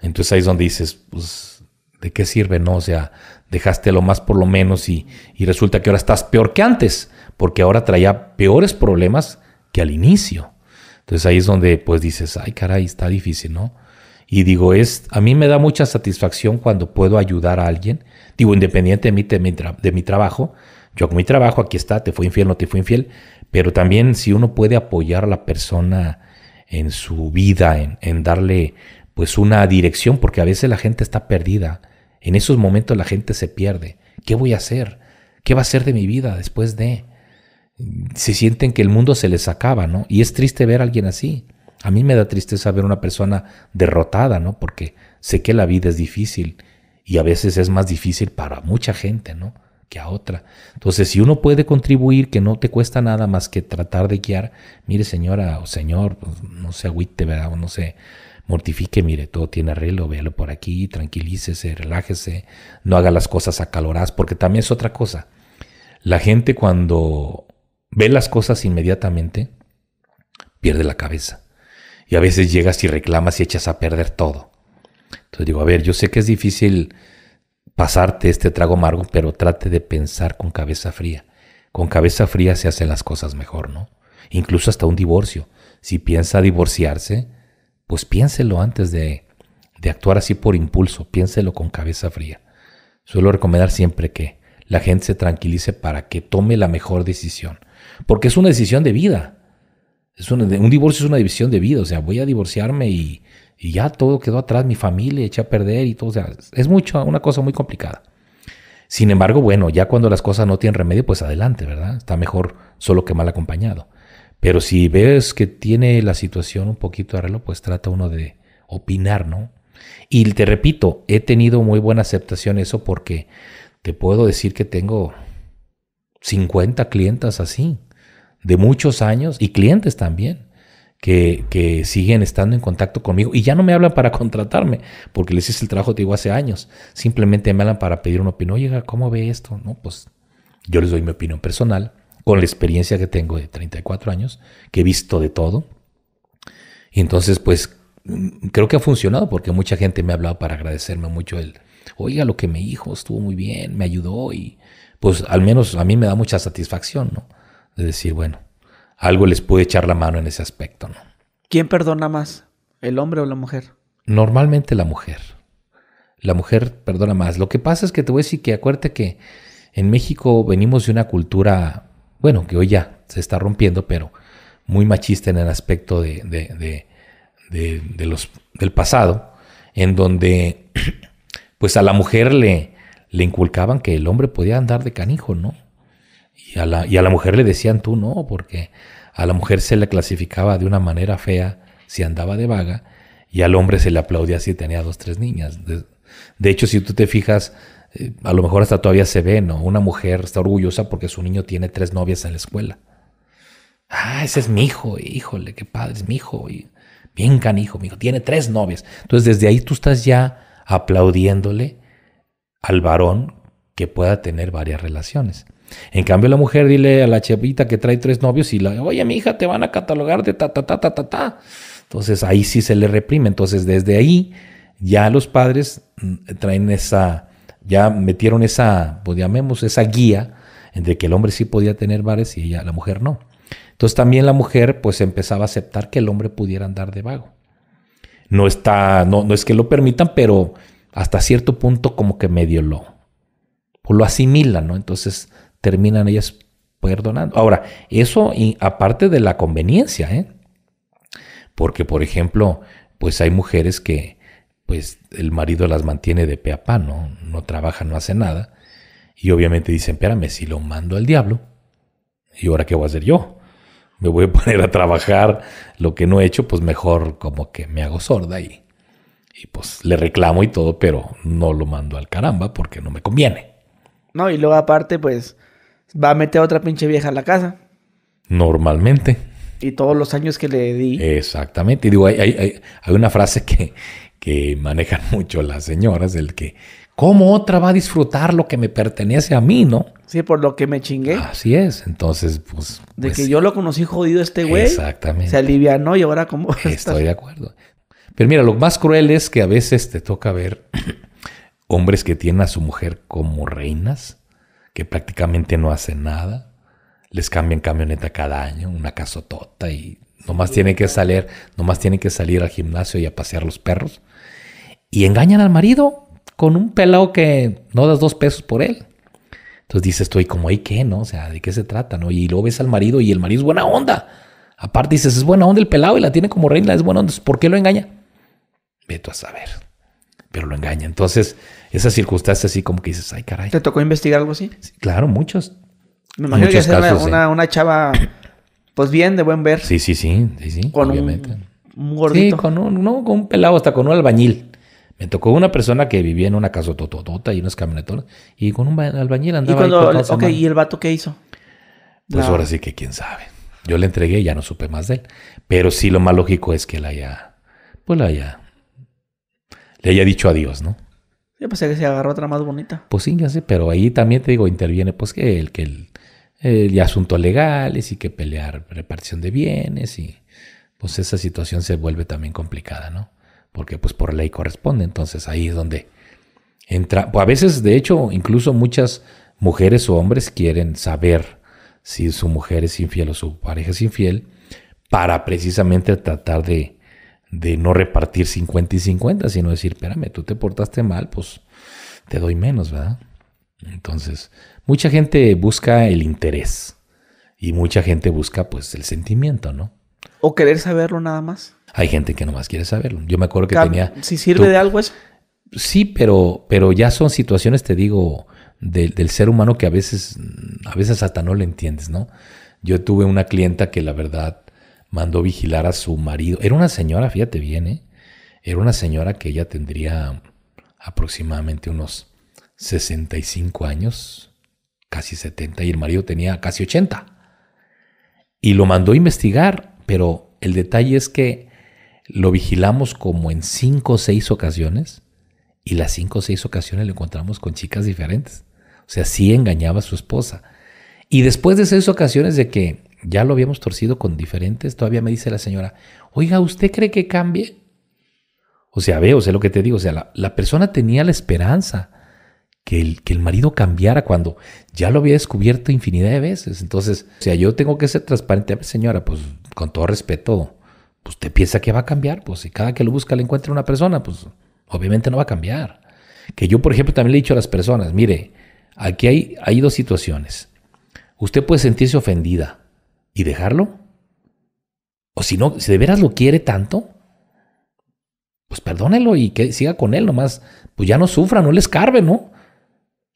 Entonces ahí es donde dices, pues, ¿de qué sirve, no? O sea, dejaste lo más por lo menos y resulta que ahora estás peor que antes, porque ahora traía peores problemas que al inicio. Entonces ahí es donde pues dices, ay, caray, está difícil, ¿no? Y digo, a mí me da mucha satisfacción cuando puedo ayudar a alguien. Digo, independiente de mi trabajo, yo con mi trabajo, aquí está, te fue infiel, no te fue infiel, pero también si uno puede apoyar a la persona en su vida, en darle pues una dirección, porque a veces la gente está perdida. En esos momentos la gente se pierde. ¿Qué voy a hacer? ¿Qué va a ser de mi vida después de? Se sienten que el mundo se les acaba, ¿no? Y es triste ver a alguien así. A mí me da tristeza ver una persona derrotada, ¿no? Porque sé que la vida es difícil y a veces es más difícil para mucha gente, ¿no? Que a otra. Entonces, si uno puede contribuir, que no te cuesta nada más que tratar de guiar, mire señora o señor, pues, no se agüite, ¿verdad? O no se mortifique, mire, todo tiene arreglo, véalo por aquí, tranquilícese, relájese, no haga las cosas acaloradas, porque también es otra cosa. La gente cuando ve las cosas inmediatamente, pierde la cabeza. Y a veces llegas y reclamas y echas a perder todo. Entonces digo, a ver, yo sé que es difícil pasarte este trago amargo, pero trate de pensar con cabeza fría. Con cabeza fría se hacen las cosas mejor, ¿no? Incluso hasta un divorcio. Si piensa divorciarse, pues piénselo antes de actuar así por impulso. Piénselo con cabeza fría. Suelo recomendar siempre que la gente se tranquilice para que tome la mejor decisión. Porque es una decisión de vida. Un divorcio es una decisión de vida. O sea, voy a divorciarme y ya todo quedó atrás, mi familia eché a perder y todo. O sea, es una cosa muy complicada. Sin embargo, bueno, ya cuando las cosas no tienen remedio, pues adelante, ¿verdad? Está mejor solo que mal acompañado. Pero si ves que tiene la situación un poquito de arreglo, pues trata uno de opinar, ¿no? Y te repito, he tenido muy buena aceptación eso porque te puedo decir que tengo 50 clientas así, de muchos años, y clientes también. Que siguen estando en contacto conmigo y ya no me hablan para contratarme porque les hice el trabajo, te digo, hace años. Simplemente me hablan para pedir una opinión. Oiga, ¿cómo ve esto? No, pues yo les doy mi opinión personal con la experiencia que tengo de 34 años, que he visto de todo. Y entonces, pues, creo que ha funcionado porque mucha gente me ha hablado para agradecerme mucho oiga, lo que me dijo estuvo muy bien, me ayudó y pues al menos a mí me da mucha satisfacción, ¿no? De decir, bueno, algo les puede echar la mano en ese aspecto, ¿no? ¿Quién perdona más, el hombre o la mujer? Normalmente la mujer. La mujer perdona más. Lo que pasa es que te voy a decir que acuérdate que en México venimos de una cultura, bueno, que hoy ya se está rompiendo, pero muy machista en el aspecto del pasado, en donde pues a la mujer le inculcaban que el hombre podía andar de canijo, ¿no? Y a la mujer le decían tú no, porque a la mujer se le clasificaba de una manera fea si andaba de vaga Y al hombre se le aplaudía si tenía 2, 3 niñas. De hecho, si tú te fijas, a lo mejor hasta todavía se ve, ¿no? Una mujer está orgullosa porque su niño tiene 3 novias en la escuela. Ah, ese es mi hijo. Híjole, qué padre, es mi hijo. Bien canijo, mi hijo. Tiene 3 novias. Entonces, desde ahí tú estás ya aplaudiéndole al varón que pueda tener varias relaciones. En cambio, la mujer, dile a la chavita que trae 3 novios y oye, mi hija, te van a catalogar de ta. Entonces, ahí sí se le reprime. Entonces, desde ahí ya los padres traen esa, ya metieron esa, pues llamemos, esa guía entre que el hombre sí podía tener bares y ella, la mujer no. Entonces, también la mujer, pues, empezaba a aceptar que el hombre pudiera andar de vago. No es que lo permitan, pero hasta cierto punto como que medio lo asimilan, ¿no? Entonces, terminan ellas perdonando. Ahora, eso aparte de la conveniencia, ¿eh? Porque, por ejemplo, pues hay mujeres que pues el marido las mantiene de pe a pa, ¿no? No trabaja, no hace nada. Y obviamente dicen, espérame, si lo mando al diablo, ¿y ahora qué voy a hacer yo? Me voy a poner a trabajar lo que no he hecho, pues mejor como que me hago sorda y pues le reclamo y todo, pero no lo mando al caramba porque no me conviene. No, y luego aparte, pues va a meter a otra pinche vieja a la casa. Normalmente. Y todos los años que le di. Exactamente. Y digo, hay una frase que manejan mucho las señoras, el que, ¿cómo otra va a disfrutar lo que me pertenece a mí, no? Sí, por lo que me chingué. Así es. Entonces, pues... De pues, que yo lo conocí jodido este güey. Exactamente. Se alivianó y ahora como... Estoy de acuerdo. Pero mira, lo más cruel es que a veces te toca ver hombres que tienen a su mujer como reinas, que prácticamente no hacen nada. Les cambian camioneta cada año, una casotota y... Nomás tienen que salir al gimnasio y a pasear los perros. Y engañan al marido con un pelado que no das 2 pesos por él. Entonces dices, estoy como ahí, ¿qué? ¿No? O sea, ¿de qué se trata? ¿No? Y luego ves al marido y el marido es buena onda. Aparte dices, es buena onda el pelado y la tiene como reina, es buena onda. ¿Por qué lo engaña? Vete a saber. Pero lo engaña. Entonces, esas circunstancias así como que dices, ay, caray. ¿Te tocó investigar algo así? Sí, claro, muchos. Me imagino muchos que es una chava... Pues bien, de buen ver. Sí, con obviamente. Un gordito. Sí, con un pelado, hasta con un albañil. Me tocó una persona que vivía en una casa tototota y unas camionetonas. Y con un albañil andaba. ¿Y el vato qué hizo? Pues ahora sí que quién sabe. Yo le entregué y ya no supe más de él. Pero sí, lo más lógico es que le haya dicho adiós, ¿no? Yo pensé que se agarró otra más bonita. Pues sí, ya sé, pero ahí también te digo, interviene pues y asuntos legales y que pelear repartición de bienes y pues esa situación se vuelve también complicada, ¿no? Porque pues por ley corresponde, entonces ahí es donde entra, pues a veces de hecho incluso muchas mujeres o hombres quieren saber si su mujer es infiel o su pareja es infiel para precisamente tratar de no repartir 50 y 50, sino decir, espérame, tú te portaste mal, pues te doy menos, ¿verdad? Entonces, mucha gente busca el interés y mucha gente busca pues el sentimiento, ¿no? O querer saberlo nada más. Hay gente que nomás quiere saberlo. Yo me acuerdo que tenía... ¿Si sirve de algo eso? Sí, pero ya son situaciones, te digo, del ser humano que a veces hasta no lo entiendes, ¿no? Yo tuve una clienta que la verdad mandó vigilar a su marido. Era una señora, fíjate bien, ¿eh? Era una señora que ella tendría aproximadamente unos 65 años, casi 70, y el marido tenía casi 80. Y lo mandó a investigar, pero el detalle es que lo vigilamos como en 5 o 6 ocasiones, y las 5 o 6 ocasiones lo encontramos con chicas diferentes. O sea, sí engañaba a su esposa. Y después de 6 ocasiones de que ya lo habíamos torcido con diferentes, todavía me dice la señora, oiga, ¿usted cree que cambie? O sea, veo, sé lo que te digo, o sea, la persona tenía la esperanza que el marido cambiara cuando ya lo había descubierto infinidad de veces. Entonces, o sea, yo tengo que ser transparente. Señora, pues con todo respeto, pues usted piensa que va a cambiar. Pues si cada que lo busca le encuentra una persona, pues obviamente no va a cambiar. Que yo, por ejemplo, también le he dicho a las personas, mire, aquí hay 2 situaciones. Usted puede sentirse ofendida y dejarlo. O si no, si de veras lo quiere tanto, pues perdónelo y que siga con él nomás. Pues ya no sufra, no le escarbe, ¿no?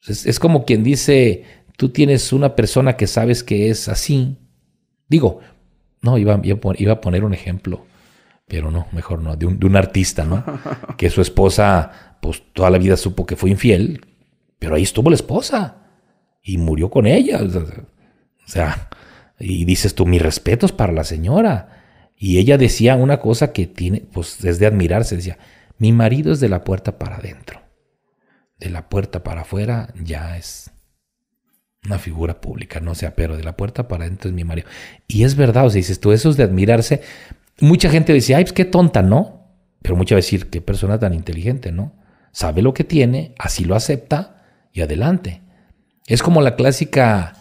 Es como quien dice, tú tienes una persona que sabes que es así. Digo, no, iba a poner un ejemplo, Pero no, mejor no, de un artista, ¿no? Que su esposa, pues toda la vida supo que fue infiel, pero ahí estuvo la esposa y murió con ella. O sea, y dices tú, mis respetos para la señora. Y ella decía una cosa que tiene, pues es de admirarse, decía, mi marido es de la puerta para adentro, de la puerta para afuera ya es una figura pública, no sea, pero de la puerta para adentro es mi marido. Y es verdad, o sea, dices tú, eso es de admirarse. Mucha gente dice, ay, pues qué tonta, ¿no? Pero mucha veces decir, qué persona tan inteligente, ¿no? Sabe lo que tiene, así lo acepta y adelante. Es como la clásica,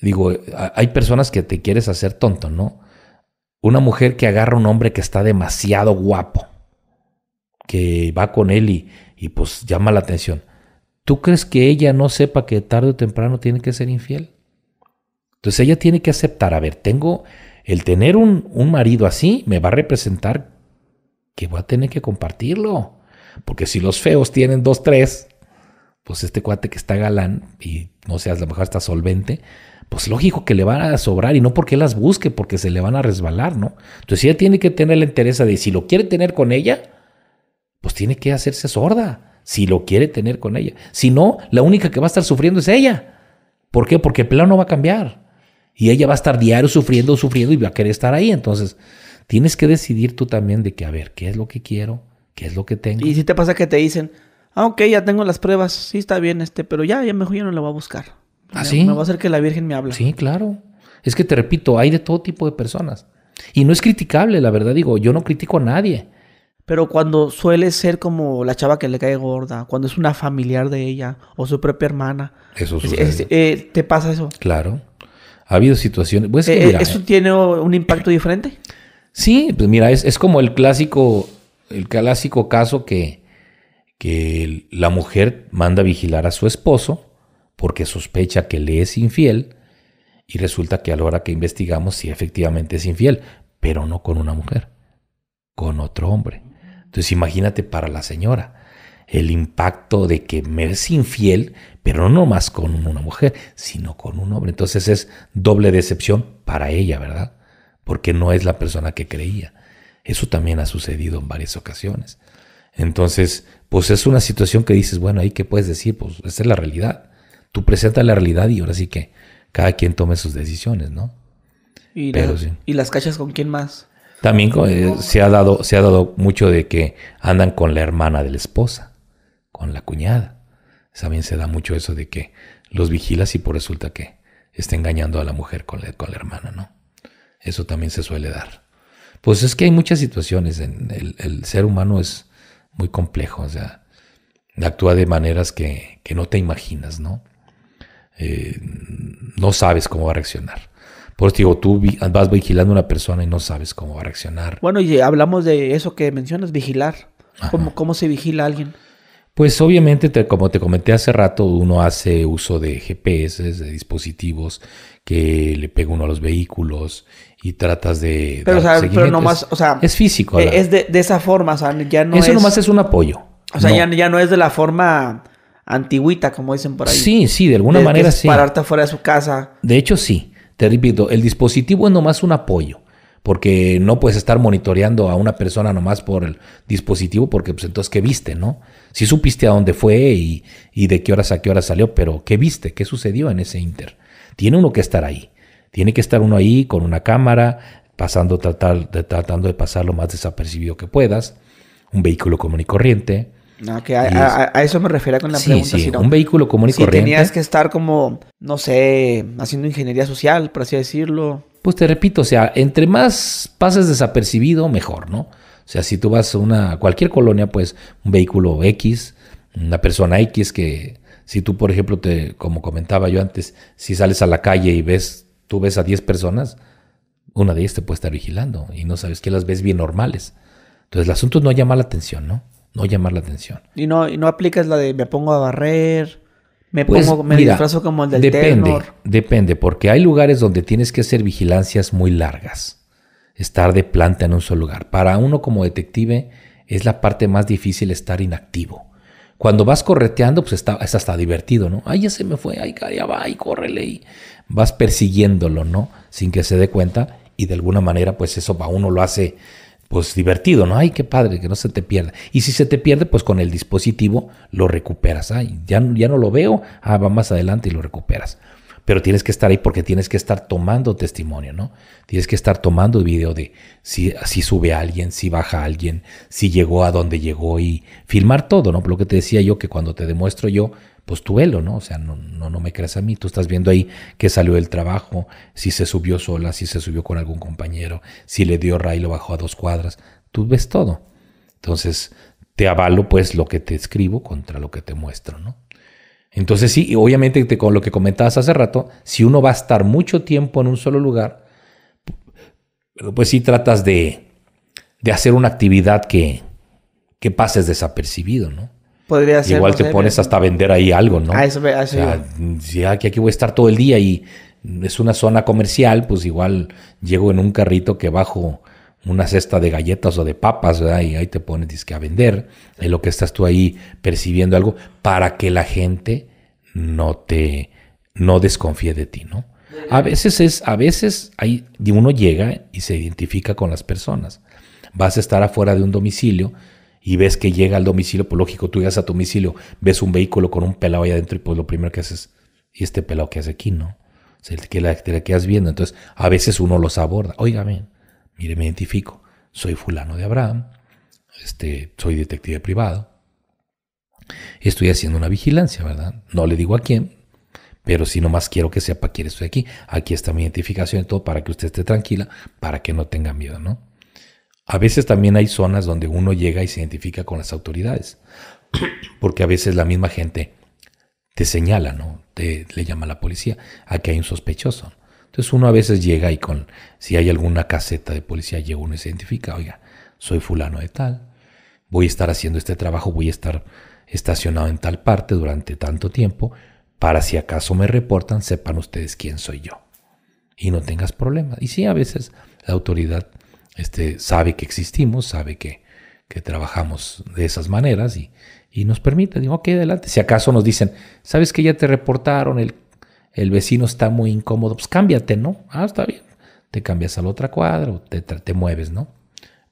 digo, hay personas que te quieres hacer tonto, ¿no? Una mujer que agarra a un hombre que está demasiado guapo, que va con él y pues llama la atención. ¿Tú crees que ella no sepa que tarde o temprano tiene que ser infiel? Entonces ella tiene que aceptar, a ver, tengo... El tener un marido así me va a representar que voy a tener que compartirlo. Porque si los feos tienen 2, 3, pues este cuate que está galán y no sé, a lo mejor está solvente, pues lógico que le van a sobrar y no porque las busque, porque se le van a resbalar, ¿no? Entonces ella tiene que tener la interés de si lo quiere tener con ella, pues tiene que hacerse sorda. Si lo quiere tener con ella. Si no, la única que va a estar sufriendo es ella. ¿Por qué? Porque el plan no va a cambiar. Y ella va a estar diario sufriendo y va a querer estar ahí. Entonces, tienes que decidir tú también de que, a ver, ¿qué es lo que quiero? ¿Qué es lo que tengo? Y si te pasa que te dicen, ah, ok, ya tengo las pruebas. Sí, está bien, pero ya mejor yo no la voy a buscar. ¿Ah, sí? Me va a hacer que la Virgen me hable. Sí, claro. Es que te repito, hay de todo tipo de personas. Y no es criticable, la verdad. Digo, yo no critico a nadie. Pero cuando suele ser como la chava que le cae gorda, cuando es una familiar de ella o su propia hermana. Eso sucede. ¿Te pasa eso? Claro. Ha habido situaciones... Pues, mira, ¿eso tiene un impacto diferente? Sí, pues mira, es como el clásico caso que la mujer manda a vigilar a su esposo porque sospecha que le es infiel y resulta que a la hora que investigamos sí efectivamente es infiel, pero no con una mujer, con otro hombre. Entonces imagínate para la señora el impacto de que me es infiel, pero no más con una mujer, sino con un hombre. Entonces es doble decepción para ella, ¿verdad? Porque no es la persona que creía. Eso también ha sucedido en varias ocasiones. Entonces, pues es una situación que dices, bueno, ¿ahí qué puedes decir? Pues esta es la realidad. Tú presentas la realidad y ahora sí que cada quien tome sus decisiones, ¿no? ¿Y las cachas con quién más? También se ha dado mucho de que andan con la hermana de la esposa, con la cuñada. También se da mucho eso de que los vigilas y por resulta que está engañando a la mujer con la hermana, ¿no? Eso también se suele dar. Pues es que hay muchas situaciones. El ser humano es muy complejo, o sea, actúa de maneras que no te imaginas, ¿no? No sabes cómo va a reaccionar. Por eso digo, tú vas vigilando a una persona y no sabes cómo va a reaccionar. Bueno, y hablamos de eso que mencionas, vigilar. ¿Cómo se vigila a alguien? Pues obviamente, como te comenté hace rato, uno hace uso de GPS, de dispositivos que le pega uno a los vehículos y tratas de... Pero nomás, o sea... Es físico. Es de esa forma, o sea, ya no es... Eso nomás es un apoyo. O sea, no. Ya no es de la forma antigüita, como dicen por ahí. Sí, de alguna manera sí. Pararte afuera de su casa. De hecho, sí. Te repito, el dispositivo es nomás un apoyo. Porque no puedes estar monitoreando a una persona nomás por el dispositivo, porque pues entonces, ¿qué viste, no? Sí supiste a dónde fue y de qué horas a qué hora salió, pero ¿qué viste? ¿Qué sucedió en ese ínter? Tiene uno que estar ahí. Tiene que estar uno ahí con una cámara, tratando de pasar lo más desapercibido que puedas. Un vehículo común y corriente. No, que a eso me refería con la pregunta. Sí, si no, un vehículo común y corriente. Tenías que estar como, no sé, haciendo ingeniería social, por así decirlo. Pues te repito, o sea, entre más pases desapercibido, mejor, ¿no? O sea, si tú vas a cualquier colonia, pues un vehículo X, una persona X que si tú, por ejemplo, como comentaba yo antes, si sales a la calle y tú ves a 10 personas, una de ellas te puede estar vigilando y no sabes que las ves bien normales. Entonces el asunto es no llamar la atención, ¿no? No llamar la atención. ¿Y no aplicas la de me pongo a barrer, me disfrazo como el del tenor? Depende, porque hay lugares donde tienes que hacer vigilancias muy largas. Estar de planta en un solo lugar. Para uno como detective es la parte más difícil estar inactivo. Cuando vas correteando, pues es hasta divertido, ¿no? Ay, ya se me fue, ay, ya va, ay, córrele. Y vas persiguiéndolo, ¿no? Sin que se dé cuenta y de alguna manera, pues eso a uno lo hace... pues divertido, ¿no? Ay, qué padre, que no se te pierda. Y si se te pierde, pues con el dispositivo lo recuperas. Ay, ya no lo veo. Ah, va más adelante y lo recuperas. Pero tienes que estar ahí porque tienes que estar tomando testimonio, ¿no? Tienes que estar tomando video de si sube alguien, si baja alguien, si llegó a donde llegó y filmar todo, ¿no? Por lo que te decía yo, que cuando te demuestro yo, pues tú velo, ¿no? O sea, no me creas a mí. Tú estás viendo ahí que salió del trabajo, si se subió sola, si se subió con algún compañero, si le dio ray y lo bajó a 2 cuadras. Tú ves todo. Entonces, te avalo pues lo que te escribo contra lo que te muestro, ¿no? Entonces sí, y obviamente con lo que comentabas hace rato, si uno va a estar mucho tiempo en un solo lugar, pues sí tratas de hacer una actividad que pases desapercibido, ¿no? Podría ser. Igual te pones hasta vender ahí algo, ¿no? Ah, eso me hace. O sea, si aquí voy a estar todo el día y es una zona comercial, pues igual llego en un carrito que bajo una cesta de galletas o de papas, ¿verdad? Y ahí te pones disque a vender, en lo que estás tú ahí percibiendo algo, para que la gente no desconfíe de ti, ¿no? A veces ahí uno llega y se identifica con las personas. Vas a estar afuera de un domicilio y ves que llega al domicilio, pues lógico, tú llegas a tu domicilio, ves un vehículo con un pelado ahí adentro y pues lo primero que haces, ¿y este pelado que hace aquí, no? O sea, te la quedas viendo. Entonces, a veces uno los aborda. Óigame, mire, me identifico, soy fulano de Abraham, soy detective privado, estoy haciendo una vigilancia, ¿verdad? No le digo a quién, pero si nomás quiero que sepa quién estoy aquí. Aquí está mi identificación y todo para que usted esté tranquila, para que no tenga miedo, ¿no? A veces también hay zonas donde uno llega y se identifica con las autoridades, porque a veces la misma gente te señala, ¿no? Le llama a la policía, aquí hay un sospechoso, ¿no? Entonces uno a veces llega y si hay alguna caseta de policía, llega uno y se identifica, oiga, soy fulano de tal, voy a estar haciendo este trabajo, voy a estar estacionado en tal parte durante tanto tiempo, para si acaso me reportan, sepan ustedes quién soy yo y no tengas problemas. Y sí, a veces la autoridad sabe que existimos, sabe que trabajamos de esas maneras y nos permite, digo, ok, adelante. Si acaso nos dicen, ¿sabes que ya te reportaron el vecino está muy incómodo? Pues cámbiate, ¿no? Ah, está bien. Te cambias a la otra cuadra o te mueves, ¿no?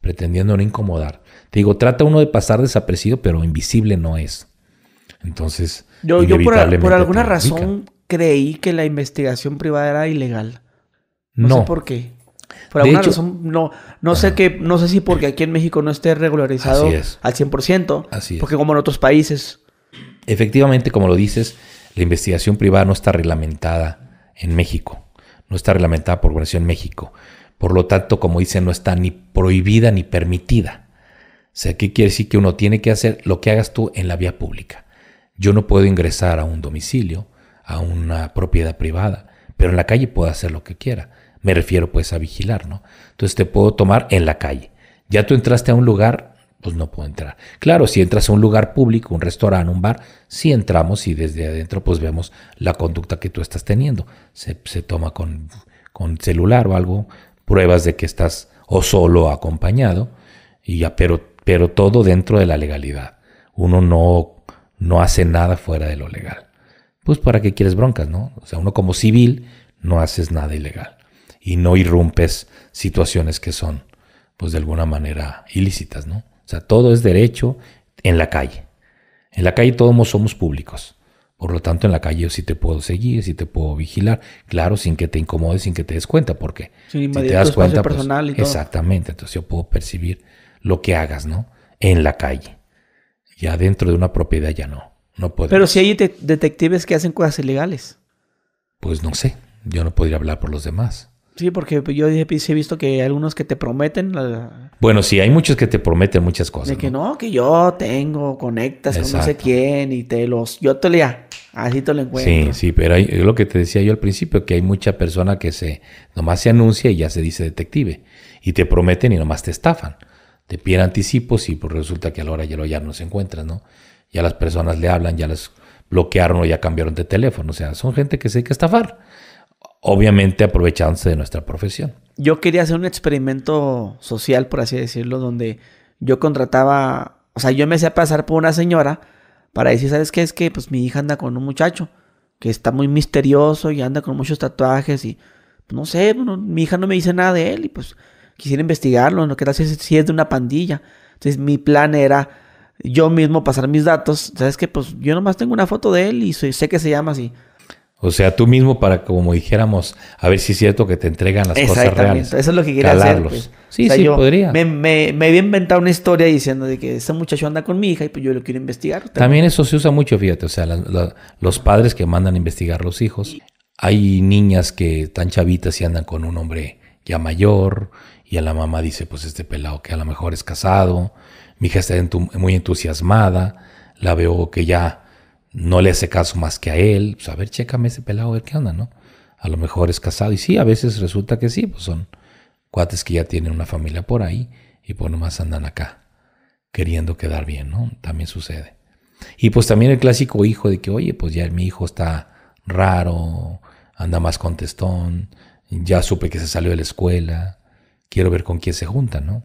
Pretendiendo no incomodar. Te digo, trata uno de pasar desapercibido, pero invisible no es. Entonces, yo por alguna razón creí que la investigación privada era ilegal. No sé por qué. Por alguna razón, no sé si porque aquí en México no esté regularizado al 100%. Así es. Porque como en otros países. Efectivamente, como lo dices, la investigación privada no está reglamentada en México, no está reglamentada por población en México. Por lo tanto, como dicen, no está ni prohibida ni permitida. O sea, ¿qué quiere decir? Que uno tiene que hacer lo que hagas tú en la vía pública. Yo no puedo ingresar a un domicilio, a una propiedad privada, pero en la calle puedo hacer lo que quiera. Me refiero pues a vigilar, ¿no? Entonces te puedo tomar en la calle. Ya tú entraste a un lugar, pues no puedo entrar. Claro, si entras a un lugar público, un restaurante, un bar, sí entramos y desde adentro pues vemos la conducta que tú estás teniendo. Se toma con celular o algo, pruebas de que estás o solo o acompañado, y ya, pero todo dentro de la legalidad. Uno no hace nada fuera de lo legal. Pues ¿para qué quieres broncas, no? O sea, uno como civil no haces nada ilegal y no irrumpes situaciones que son pues de alguna manera ilícitas, ¿no? O sea, todo es derecho en la calle. En la calle todos somos públicos. Por lo tanto, en la calle yo sí te puedo seguir, sí te puedo vigilar. Claro, sin que te incomodes, sin que te des cuenta. Porque si te das cuenta, pues, exactamente. Entonces yo puedo percibir lo que hagas, ¿no? En la calle. Ya dentro de una propiedad ya no puedo. Pero si hay detectives que hacen cosas ilegales. Pues no sé. Yo no podría hablar por los demás. Sí, porque yo he visto que hay algunos que te prometen. Bueno, sí, hay muchos que te prometen muchas cosas. De que no, que yo tengo, conectas con no sé quién y yo te lea, así te lo encuentro. Sí, sí, pero hay, lo que te decía yo al principio, que hay mucha persona que nomás se anuncia y ya se dice detective. Y te prometen y nomás te estafan. Te piden anticipos y pues resulta que a la hora ya no se encuentran, ¿no? Ya las personas le hablan, ya las bloquearon o ya cambiaron de teléfono. O sea, son gente que se hay que estafar. Obviamente aprovechándose de nuestra profesión. Yo quería hacer un experimento social, por así decirlo, donde yo contrataba... O sea, yo me hacía pasar por una señora para decir, ¿sabes qué? Es que pues mi hija anda con un muchacho que está muy misterioso y anda con muchos tatuajes y... Pues, no sé, mi hija no me dice nada de él y pues quisiera investigarlo, ¿no? ¿Qué tal si es de una pandilla? Entonces mi plan era yo mismo pasar mis datos. ¿Sabes qué? Pues yo nomás tengo una foto de él y sé que se llama así. O sea, tú mismo para, como dijéramos, a ver si es cierto que te entregan las cosas reales. Eso es lo que quería hacer. Pues. Sí, o sea, sí, yo podría. Me había inventado una historia diciendo de que ese muchacho anda con mi hija y pues yo lo quiero investigar. También eso se usa mucho, fíjate. O sea, los padres que mandan a investigar a los hijos. Hay niñas que están chavitas y andan con un hombre ya mayor. Y a la mamá dice, pues este pelado que a lo mejor es casado. Mi hija está muy entusiasmada. La veo que ya... no le hace caso más que a él. Pues a ver, chécame ese pelado, a ver qué onda, ¿no? A lo mejor es casado. Y sí, a veces resulta que sí, pues son cuates que ya tienen una familia por ahí y pues nomás andan acá queriendo quedar bien, ¿no? También sucede. Y pues también el clásico hijo de que, oye, pues ya mi hijo está raro, anda más contestón, ya supe que se salió de la escuela, quiero ver con quién se junta, ¿no?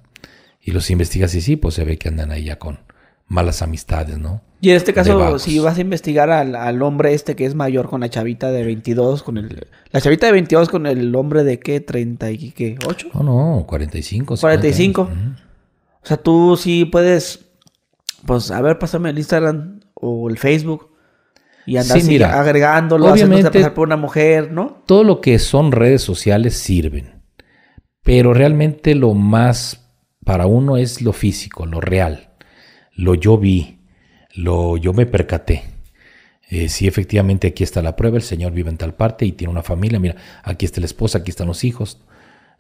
Y los investigas y sí, pues se ve que andan ahí ya con malas amistades, ¿no? Y en este caso, si vas a investigar al hombre este que es mayor con la chavita de 22, con la chavita de 22 con el hombre de ¿qué? ¿30 y qué? ¿8? No, no, 45. 45. O sea, tú sí puedes, pues, a ver, pásame el Instagram o el Facebook y andas sí, mira, agregándolo, haciéndose pasar por una mujer, ¿no? Todo lo que son redes sociales sirven, pero realmente lo más para uno es lo físico, lo real, lo yo vi. Yo me percaté. Sí, efectivamente, aquí está la prueba. El señor vive en tal parte y tiene una familia. Mira, aquí está la esposa, aquí están los hijos.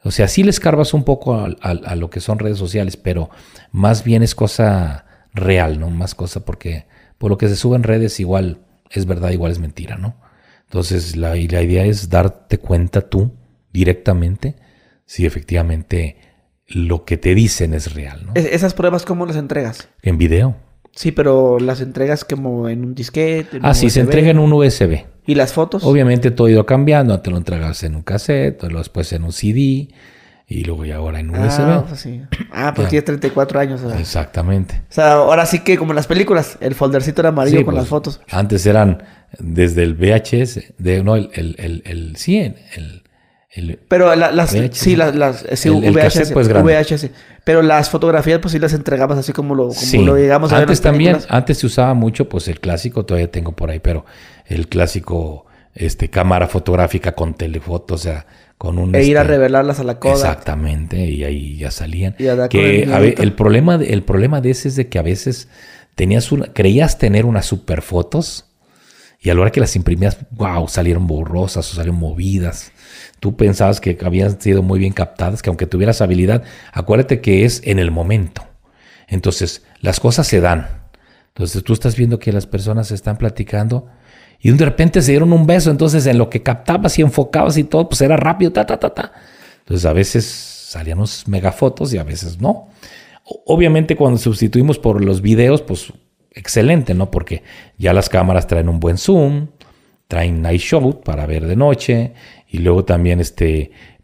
O sea, sí le escarbas un poco a lo que son redes sociales, pero más bien es cosa real, ¿no? Más cosa porque por lo que se sube en redes igual es verdad, igual es mentira, ¿no? Entonces la idea es darte cuenta tú directamente si efectivamente lo que te dicen es real, ¿no? ¿Esas pruebas cómo las entregas? En video. Sí, pero las entregas como en un disquete. Ah, sí, se entrega en un USB. ¿Y las fotos? Obviamente todo ha ido cambiando. Antes lo entregabas en un cassette, después en un CD y luego ya ahora en un USB. Pues sí. Ah, pues tienes 34 años. O sea. Exactamente. O sea, ahora sí que como en las películas, el foldercito era amarillo sí, con pues, las fotos. Antes eran desde el VHS, pero las VHS, sí, el VHS, cassette, pues, VHS. Pero las fotografías pues sí las entregabas así como lo llegamos a ver. Antes también, antes se usaba mucho pues el clásico, todavía tengo por ahí, pero el clásico cámara fotográfica con telefoto, o sea, con un... ir a revelarlas a la coda. Exactamente, y ahí ya salían. El problema de ese es de que a veces creías tener unas super fotos y a la hora que las imprimías, wow, salieron borrosas o salieron movidas. Tú pensabas que habían sido muy bien captadas, que aunque tuvieras habilidad, acuérdate que es en el momento. Entonces, las cosas se dan. Entonces, tú estás viendo que las personas están platicando y de repente se dieron un beso. Entonces, en lo que captabas y enfocabas y todo, pues era rápido, Entonces, a veces salían unos megafotos y a veces no. Obviamente, cuando sustituimos por los videos, pues excelente, ¿no? Porque ya las cámaras traen un buen zoom, traen night shot para ver de noche. Y luego también,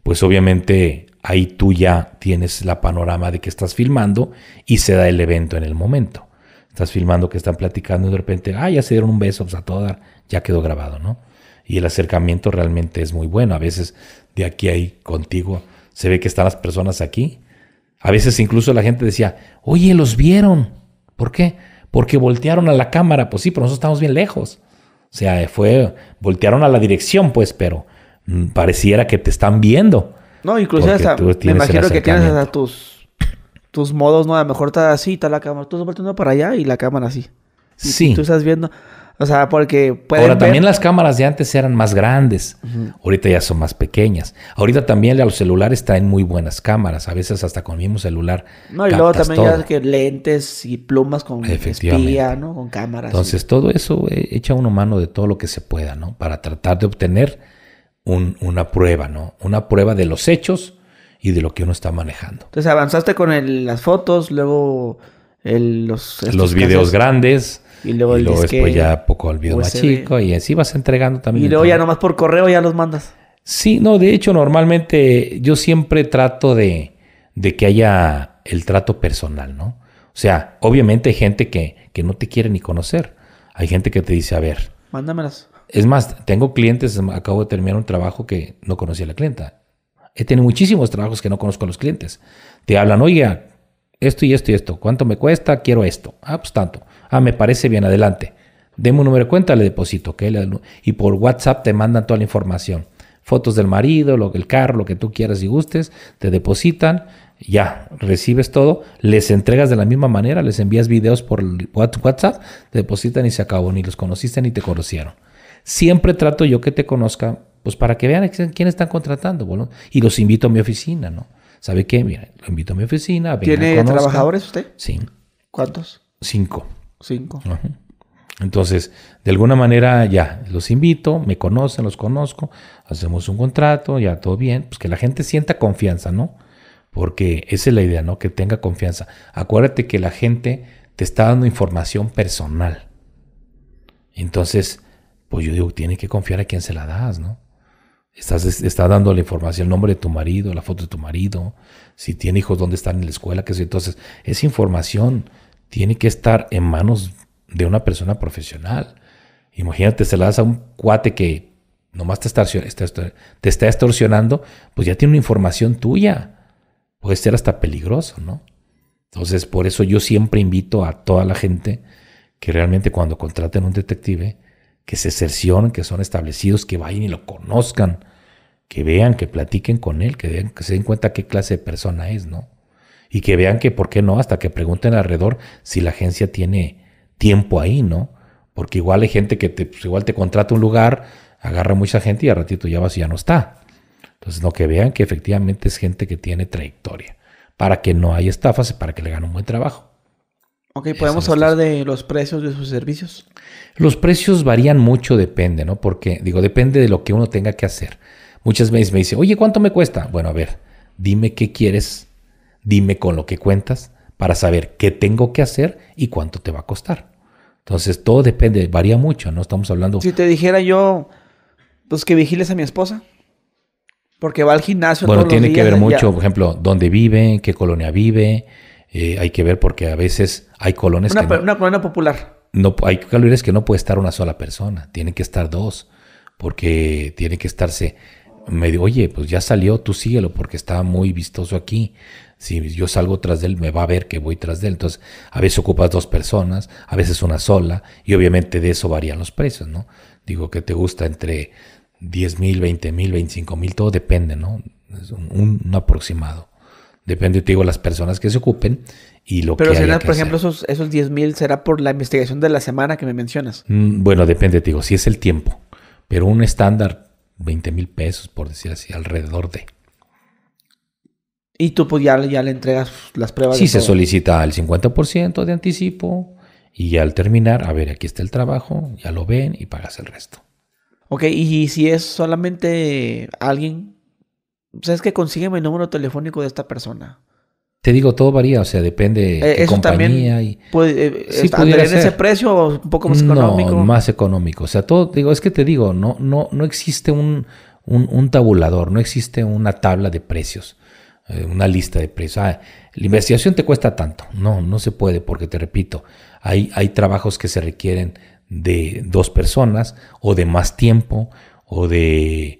pues obviamente ahí tú ya tienes la panorama de que estás filmando y se da el evento en el momento. Estás filmando que están platicando y de repente, ya se dieron un beso, pues a toda, ya quedó grabado, ¿no? Y el acercamiento realmente es muy bueno. A veces de aquí ahí contigo se ve que están las personas aquí. A veces incluso la gente decía, oye, los vieron. ¿Por qué? Porque voltearon a la cámara. Pues sí, pero nosotros estamos bien lejos. O sea, voltearon a la dirección, pues, pero... pareciera que te están viendo. No, incluso hasta me imagino que tienes hasta tus modos, ¿no? A lo mejor está así, está la cámara. Tú estás volteando para allá y la cámara así. Y sí. Tú estás viendo. O sea, porque pueden Ahora, ver. También las cámaras de antes eran más grandes. Ahorita ya son más pequeñas. Ahorita también a los celulares traen muy buenas cámaras. A veces hasta con el mismo celular. No, y luego también todo. Ya que lentes y plumas con espía, ¿no? Con cámaras. Entonces, todo eso echa uno mano de todo lo que se pueda, ¿no? Para tratar de obtener una prueba, ¿no? Una prueba de los hechos y de lo que uno está manejando. Entonces avanzaste con las fotos, luego los videos grandes y luego, después ya poco el video USB. Más chico y así vas entregando también. Y luego ya nomás por correo ya los mandas. Sí, no, de hecho normalmente yo siempre trato de que haya el trato personal, ¿no? O sea, obviamente hay gente que no te quiere ni conocer. Hay gente que te dice, a ver... mándamelas. Es más, tengo clientes, acabo de terminar un trabajo que no conocía a la clienta. he tenido muchísimos trabajos que no conozco a los clientes. Te hablan, oiga, esto y esto y esto. ¿Cuánto me cuesta? Quiero esto. Ah, pues tanto. Ah, me parece bien, adelante. Deme un número de cuenta, le deposito. ¿Okay? Y por WhatsApp te mandan toda la información. Fotos del marido, el carro, lo que tú quieras y gustes. Te depositan. Ya, recibes todo. Les entregas de la misma manera. Les envías videos por WhatsApp. Te depositan y se acabó. Ni los conociste ni te conocieron. Siempre trato yo que te conozca, pues para que vean quién están contratando, boludo. Y los invito a mi oficina, ¿no? ¿Sabe qué? Mira, lo invito a mi oficina. ¿Tiene trabajadores usted? Sí. ¿Cuántos? 5. 5. Ajá. Entonces, de alguna manera ya, los invito, me conocen, los conozco, hacemos un contrato, ya todo bien. Pues que la gente sienta confianza, ¿no? Porque esa es la idea, ¿no? Que tenga confianza. Acuérdate que la gente te está dando información personal. Entonces, pues yo digo, tiene que confiar a quien se la das, ¿no? Estás dando la información, el nombre de tu marido, la foto de tu marido, si tiene hijos, dónde están en la escuela, qué sé. Entonces, esa información tiene que estar en manos de una persona profesional. Imagínate, se la das a un cuate que nomás te está extorsionando, pues ya tiene una información tuya. Puede ser hasta peligroso, ¿no? Entonces, por eso yo siempre invito a toda la gente que realmente cuando contraten un detective, que se cercioren, que son establecidos, que vayan y lo conozcan, que vean, que platiquen con él, que se den cuenta qué clase de persona es, ¿no? Y que vean que, ¿por qué no? Hasta que pregunten alrededor si la agencia tiene tiempo ahí, ¿no? Porque igual hay gente que igual te contrata un lugar, agarra mucha gente y al ratito ya vas y ya no está. Entonces, no, que vean que efectivamente es gente que tiene trayectoria, para que no haya estafas y para que le gane un buen trabajo. Ok, ¿podemos hablar de los precios de sus servicios? Los precios varían mucho, depende, ¿no? Porque, digo, depende de lo que uno tenga que hacer. Muchas veces me dice, oye, ¿cuánto me cuesta? Bueno, a ver, dime qué quieres, dime con lo que cuentas para saber qué tengo que hacer y cuánto te va a costar. Entonces, todo depende, varía mucho, ¿no? Estamos hablando... Si te dijera yo, pues que vigiles a mi esposa, porque va al gimnasio todos los días. Bueno, tiene que ver mucho, por ejemplo, dónde vive, en qué colonia vive... hay que ver porque a veces hay colonias una colonia popular. No, hay colonias que no puede estar una sola persona. Tienen que estar dos. Porque tiene que estarse medio, oye, pues ya salió, tú síguelo porque está muy vistoso aquí. Si yo salgo tras de él, me va a ver que voy tras de él. Entonces, a veces ocupas dos personas, a veces una sola. Y obviamente de eso varían los precios, ¿no? Digo, que te gusta entre 10,000, 20,000, 25,000. Todo depende, ¿no? Es un aproximado. Depende, te digo, las personas que se ocupen y lo que haya que hacer. Pero será, por ejemplo, esos 10,000, ¿será por la investigación de la semana que me mencionas? Bueno, depende, te digo, si es el tiempo. Pero un estándar, 20,000 pesos, por decir así, alrededor de. Y tú pues ya le entregas las pruebas. Sí, se solicita el 50% de anticipo y al terminar, a ver, aquí está el trabajo, ya lo ven y pagas el resto. Ok, y si es solamente alguien... ¿Sabes qué? Consígueme el número telefónico de esta persona. Te digo, todo varía. O sea, depende de compañía. Y... sí ¿pudiera ser ese precio o un poco más económico? No, más económico. O sea, todo... Digo, es que te digo, no existe un tabulador. No existe una tabla de precios. Una lista de precios. Ah, la investigación te cuesta tanto. No se puede porque, te repito, hay trabajos que se requieren de dos personas o de más tiempo o de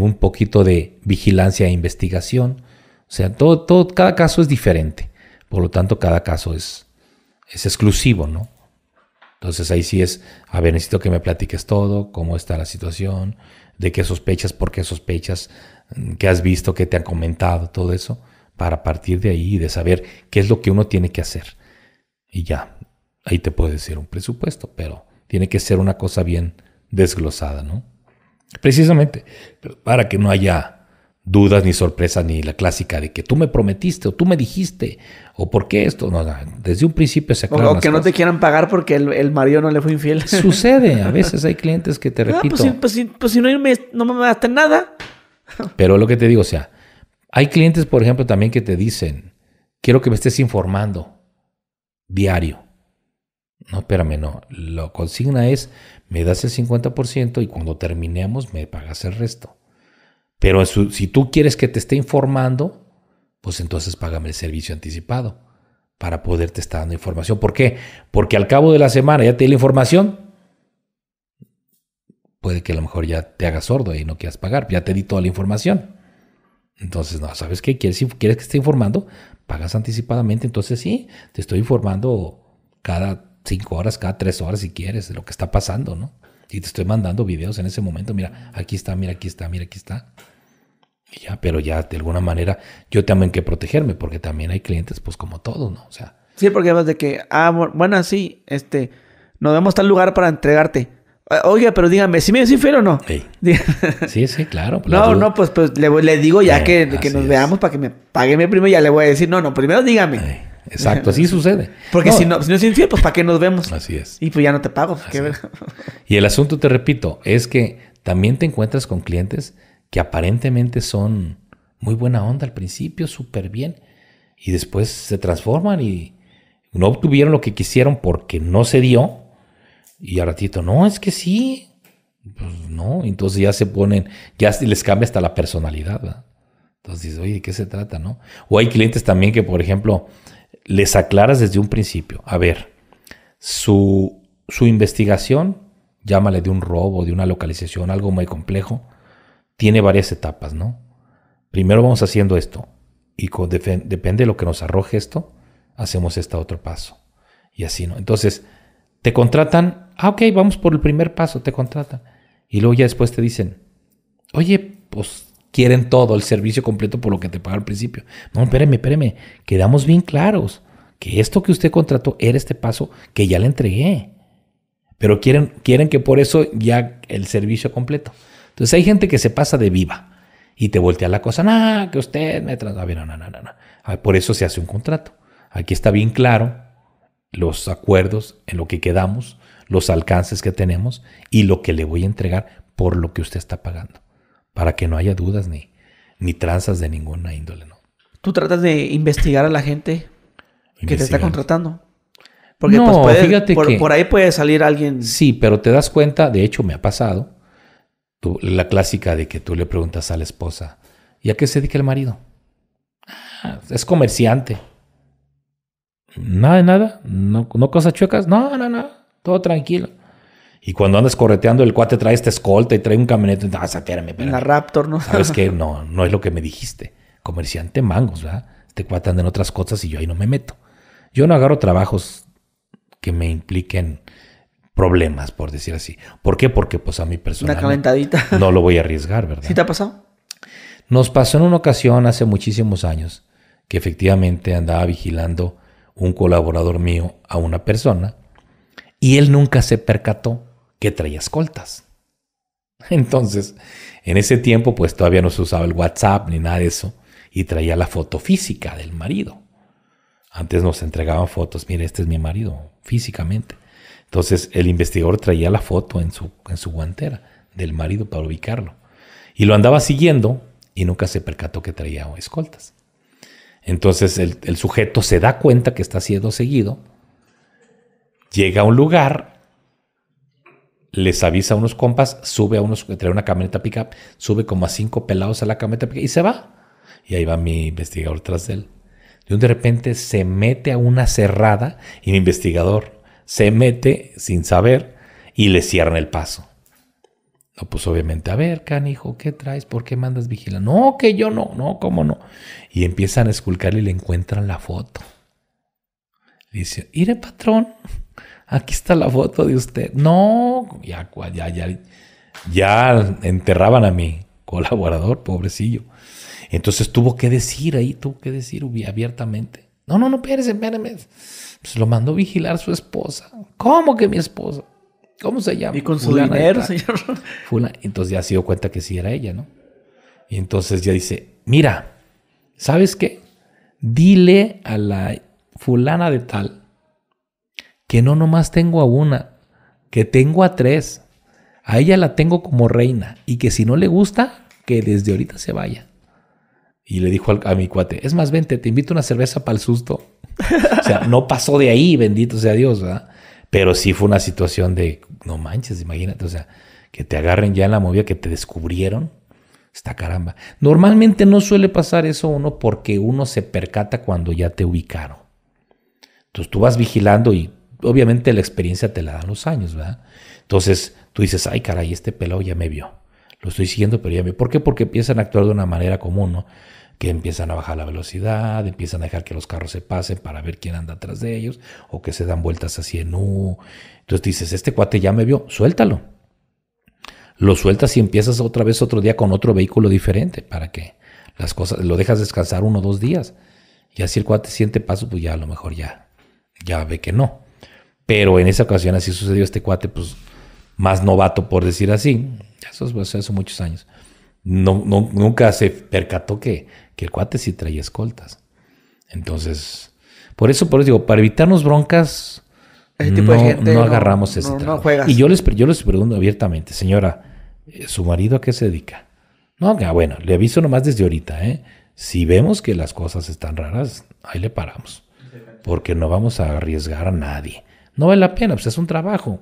un poquito de vigilancia e investigación. O sea, cada caso es diferente. Por lo tanto, cada caso es exclusivo, ¿no? Entonces, ahí sí es, a ver, necesito que me platiques todo, cómo está la situación, de qué sospechas, por qué sospechas, qué has visto, qué te han comentado, todo eso, para partir de ahí y de saber qué es lo que uno tiene que hacer. Y ya, ahí te puede decir un presupuesto, pero tiene que ser una cosa bien desglosada, ¿no? Precisamente, para que no haya dudas ni sorpresas ni la clásica de que tú me prometiste o tú me dijiste o por qué esto. No, desde un principio se aclara. O que no te quieran pagar porque el marido no le fue infiel. Sucede, a veces hay clientes que te repito. Pues si no me daste nada. Pero lo que te digo, o sea, hay clientes, por ejemplo, también que te dicen, quiero que me estés informando diario. No, espérame, no. La consigna es, me das el 50% y cuando terminemos me pagas el resto. Pero si tú quieres que te esté informando, pues entonces págame el servicio anticipado para poderte estar dando información. ¿Por qué? Porque al cabo de la semana ya te di la información. Puede que a lo mejor ya te hagas sordo y no quieras pagar. Ya te di toda la información. Entonces, no, ¿sabes qué? ¿Quieres, si quieres que esté informando? Pagas anticipadamente. Entonces, sí, te estoy informando cada 5 horas, cada 3 horas, si quieres, de lo que está pasando, ¿no? Y te estoy mandando videos en ese momento. Mira, aquí está, mira, aquí está, mira, aquí está. Y ya, pero ya de alguna manera yo también que protegerme, porque también hay clientes, pues como todos, ¿no? O sea. Sí, porque además de que, bueno, sí, nos damos tal lugar para entregarte. Oiga, pero dígame, ¿sí me decís fiel o no? Sí, sí, claro. No, no, pues le digo ya que nos veamos para que me pague mi primo y ya le voy a decir, no, primero dígame. Exacto, así sucede. Porque si no es infiel, pues ¿para qué nos vemos? Así es. Y pues ya no te pago. Y el asunto, te repito, es que también te encuentras con clientes que aparentemente son muy buena onda al principio, súper bien, y después se transforman y no obtuvieron lo que quisieron porque no se dio, y al ratito, no, es que sí, pues no, entonces ya se ponen, ya les cambia hasta la personalidad, ¿verdad? Entonces dices, oye, ¿de qué se trata, no? O hay clientes también que, por ejemplo, les aclaras desde un principio. A ver, su investigación, llámale de un robo, de una localización, algo muy complejo, tiene varias etapas, ¿no? Primero vamos haciendo esto y depende de lo que nos arroje esto, hacemos este otro paso. Y así, ¿no? Entonces, te contratan, ok, vamos por el primer paso, te contratan. Y luego ya después te dicen, oye, pues quieren todo, el servicio completo por lo que te pagaba al principio. No, espéreme, quedamos bien claros que esto que usted contrató era este paso que ya le entregué. Pero quieren que por eso ya el servicio completo. Entonces hay gente que se pasa de viva y te voltea la cosa. No, que usted me trata. A ver, no. Por eso se hace un contrato. Aquí está bien claro los acuerdos en lo que quedamos, los alcances que tenemos y lo que le voy a entregar por lo que usted está pagando. Para que no haya dudas ni tranzas de ninguna índole, ¿no? ¿Tú tratas de investigar a la gente que te está contratando? Porque no, pues fíjate que por ahí puede salir alguien. Sí, pero te das cuenta, de hecho me ha pasado. La clásica de que tú le preguntas a la esposa, ¿y a qué se dedica el marido? Ah, es comerciante. Nada, no cosas chuecas, no, todo tranquilo. Y cuando andas correteando, el cuate trae esta escolta y trae un camionete. Ah, espérame. La Raptor, ¿no? ¿Sabes qué? No es lo que me dijiste. Comerciante mangos, ¿verdad? Este cuate anda en otras cosas y yo ahí no me meto. Yo no agarro trabajos que me impliquen problemas, por decir así. ¿Por qué? Porque pues a mi persona una calentadita. No lo voy a arriesgar, ¿verdad? ¿Sí te ha pasado? Nos pasó en una ocasión hace muchísimos años que efectivamente andaba vigilando un colaborador mío a una persona y él nunca se percató que traía escoltas. Entonces, en ese tiempo pues todavía no se usaba el WhatsApp ni nada de eso y traía la foto física del marido. Antes nos entregaban fotos, mire, este es mi marido físicamente. Entonces el investigador traía la foto en su guantera del marido para ubicarlo. Y lo andaba siguiendo y nunca se percató que traía escoltas. Entonces el sujeto se da cuenta que está siendo seguido, llega a un lugar, les avisa a unos compas, trae una camioneta pickup, sube como a 5 pelados a la camioneta pickup y se va. Y ahí va mi investigador tras él. Y de repente se mete a una cerrada y mi investigador se mete sin saber y le cierran el paso. No, pues obviamente, a ver, canijo, ¿qué traes? ¿Por qué mandas vigilando? No, que yo no, ¿cómo no? Y empiezan a esculcar y le encuentran la foto. Le dice, mire, patrón, aquí está la foto de usted. No, ya enterraban a mi colaborador, pobrecillo. Entonces tuvo que decir abiertamente. No, espérame. Pues lo mandó vigilar su esposa. ¿Cómo que mi esposa? ¿Cómo se llama? Y con su fulana dinero, señor. Fulana. Entonces ya se dio cuenta que sí era ella, ¿no? Y entonces ya dice, mira, ¿sabes qué? Dile a la fulana de tal que no nomás tengo a una, que tengo a 3. A ella la tengo como reina y que si no le gusta, que desde ahorita se vaya. Y le dijo a mi cuate, es más, vente, te invito una cerveza para el susto. O sea, no pasó de ahí, bendito sea Dios, ¿verdad? Pero sí fue una situación de, no manches, imagínate, o sea, que te agarren ya en la movida, que te descubrieron. Está caramba. Normalmente no suele pasar eso uno porque uno se percata cuando ya te ubicaron. Entonces tú vas vigilando y obviamente la experiencia te la dan los años, ¿verdad? Entonces tú dices, ay caray, este pelado ya me vio. lo estoy siguiendo, pero ya me... ¿Por qué? Porque empiezan a actuar de una manera común, ¿no? Que empiezan a bajar la velocidad, empiezan a dejar que los carros se pasen para ver quién anda atrás de ellos, o que se dan vueltas así en U. Entonces dices, este cuate ya me vio, suéltalo. Lo sueltas y empiezas otra vez otro día con otro vehículo diferente para que las cosas, lo dejas descansar 1 o 2 días. Y así el cuate siente paso, pues ya a lo mejor ya ve que no. Pero en esa ocasión así sucedió, este cuate, pues más novato por decir así, eso muchos años. Nunca se percató que el cuate sí traía escoltas. Entonces, por eso digo, para evitarnos broncas, ese tipo de gente no agarramos ese trato. No, y yo les pregunto abiertamente, señora, ¿su marido a qué se dedica? No, bueno, le aviso nomás desde ahorita, ¿eh? Si vemos que las cosas están raras, ahí le paramos. Porque no vamos a arriesgar a nadie. No vale la pena, pues es un trabajo.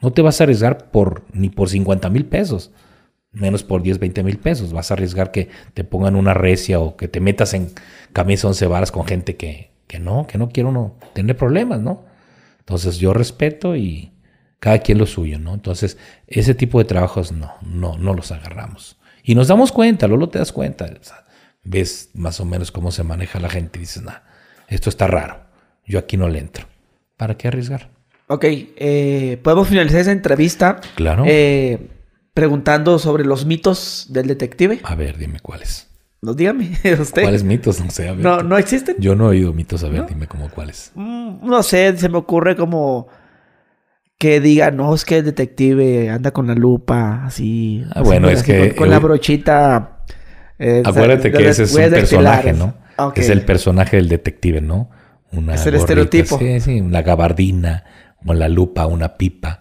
No te vas a arriesgar ni por 50,000 pesos. Menos por 10, 20,000 pesos. Vas a arriesgar que te pongan una recia o que te metas en camisa 11 varas con gente que no quiere uno tener problemas, ¿no? Entonces yo respeto y cada quien lo suyo, ¿no? Entonces ese tipo de trabajos no los agarramos. Y nos damos cuenta, luego te das cuenta. O sea, ves más o menos cómo se maneja la gente y dices, nada, esto está raro, yo aquí no le entro. ¿Para qué arriesgar? Ok, podemos finalizar esa entrevista. Claro. Preguntando sobre los mitos del detective. A ver, dime cuáles. No, dígame, usted. ¿Cuáles mitos? No sé, a ver. No existen. Yo no he oído mitos, a ver, ¿no? Dime como cuáles. No sé, se me ocurre como que diga, no, es que el detective anda con la lupa, así. Ah, bueno, es así, que... Con la brochita... Acuérdate que ese es un personaje, ¿no? Okay. Es el personaje del detective, ¿no? Es el estereotipo. Sí, una gabardina, o la lupa, una pipa.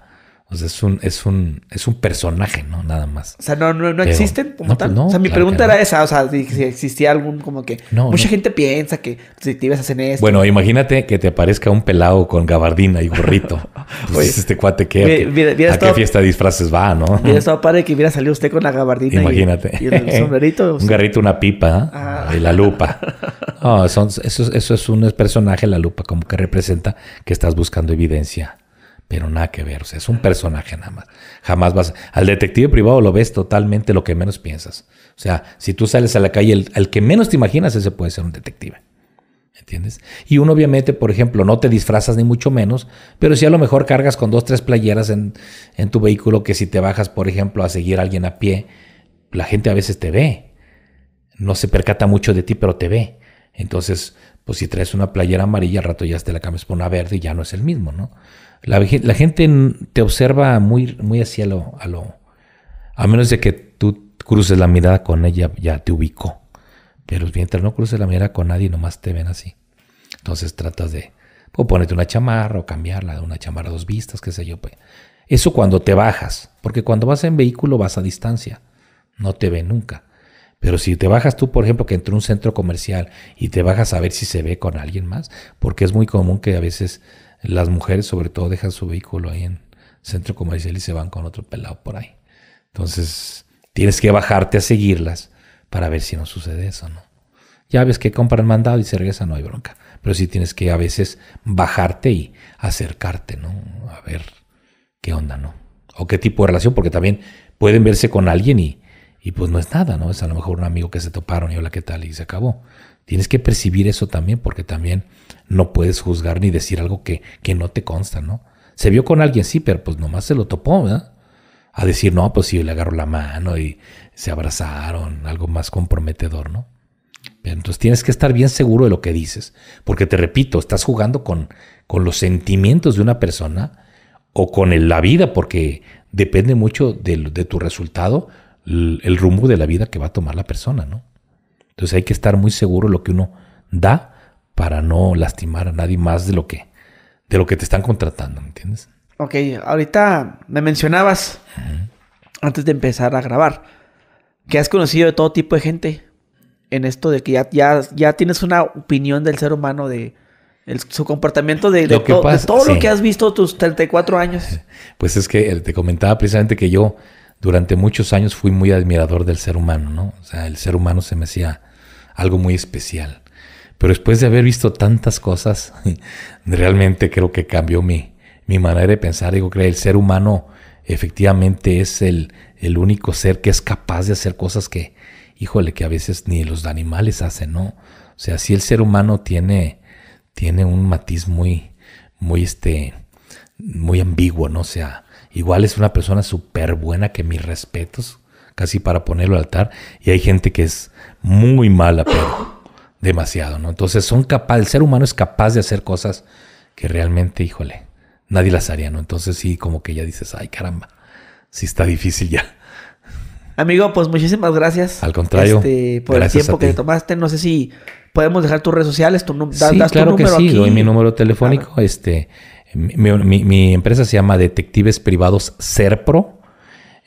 O sea, es un personaje, ¿no? Nada más. O sea, no existen como tal. No, o sea, mi pregunta era esa. O sea, si existía algún como que... Mucha gente piensa que los detectives hacen esto. Bueno, imagínate que te aparezca un pelado con gabardina y gorrito. Pues este cuate ¿a qué fiesta de disfraces va, no? Hubiera estado padre que hubiera salido usted con la gabardina. Imagínate. Y el sombrerito. Un garrito, una pipa, ¿eh? Y la lupa. No, eso es un personaje, la lupa, como que representa que estás buscando evidencia. Pero nada que ver, o sea, es un personaje nada más. Jamás vas... Al detective privado lo ves totalmente lo que menos piensas. O sea, si tú sales a la calle, al que menos te imaginas, ese puede ser un detective. ¿Entiendes? Y uno obviamente, por ejemplo, no te disfrazas ni mucho menos, pero sí a lo mejor cargas con 2 o 3 playeras en tu vehículo, que si te bajas, por ejemplo, a seguir a alguien a pie, la gente a veces te ve. No se percata mucho de ti, pero te ve. Entonces, pues si traes una playera amarilla, al rato ya te la cambias por una verde y ya no es el mismo, ¿no? La gente te observa muy, muy así a menos de que tú cruces la mirada con ella, ya te ubicó. Pero mientras no cruces la mirada con nadie, nomás te ven así. Entonces tratas de ponerte una chamarra o cambiarla de una chamarra a 2 vistas, qué sé yo. Pues. Eso cuando te bajas, porque cuando vas en vehículo vas a distancia, no te ven nunca. Pero si te bajas tú, por ejemplo, que entró a un centro comercial y te bajas a ver si se ve con alguien más, porque es muy común que a veces... Las mujeres, sobre todo, dejan su vehículo ahí en centro comercial y se van con otro pelado por ahí. Entonces, tienes que bajarte a seguirlas para ver si no sucede eso, ¿no? Ya ves que compran mandado y se regresan, no hay bronca. Pero sí tienes que a veces bajarte y acercarte, ¿no? A ver qué onda, ¿no? O qué tipo de relación, porque también pueden verse con alguien y pues no es nada, ¿no? Es a lo mejor un amigo que se toparon y hola, ¿qué tal? Y se acabó. Tienes que percibir eso también, porque también no puedes juzgar ni decir algo que no te consta, ¿no? Se vio con alguien, sí, pero pues nomás se lo topó, ¿verdad? A decir, no, pues sí, le agarró la mano y se abrazaron, algo más comprometedor, ¿no? Pero entonces tienes que estar bien seguro de lo que dices, porque te repito, estás jugando con los sentimientos de una persona o con la vida, porque depende mucho de tu resultado, el rumbo de la vida que va a tomar la persona, ¿no? Entonces hay que estar muy seguro de lo que uno da para no lastimar a nadie más de lo que te están contratando, ¿me entiendes? Ok, ahorita me mencionabas, antes de empezar a grabar, que has conocido de todo tipo de gente en esto de que ya tienes una opinión del ser humano, de su comportamiento, de todo lo que has visto tus 34 años. Pues es que te comentaba precisamente que yo... Durante muchos años fui muy admirador del ser humano, ¿no? O sea, el ser humano se me hacía algo muy especial. Pero después de haber visto tantas cosas, realmente creo que cambió mi manera de pensar. Digo, que el ser humano efectivamente es el único ser que es capaz de hacer cosas que, híjole, que a veces ni los animales hacen, ¿no? O sea, sí, el ser humano tiene un matiz muy ambiguo, ¿no? O sea, igual es una persona súper buena, que mis respetos, casi para ponerlo al altar, y hay gente que es muy mala, pero demasiado, ¿no? Entonces el ser humano es capaz de hacer cosas que realmente, híjole, nadie las haría, ¿no? Entonces sí, como que ya dices, ay, caramba, sí está difícil ya. Amigo, pues muchísimas gracias. Al contrario, por el tiempo que te tomaste. No sé si podemos dejar tus redes sociales, tu número, claro que sí, aquí. Doy mi número telefónico. Claro. Mi empresa se llama Detectives Privados Ser Pro.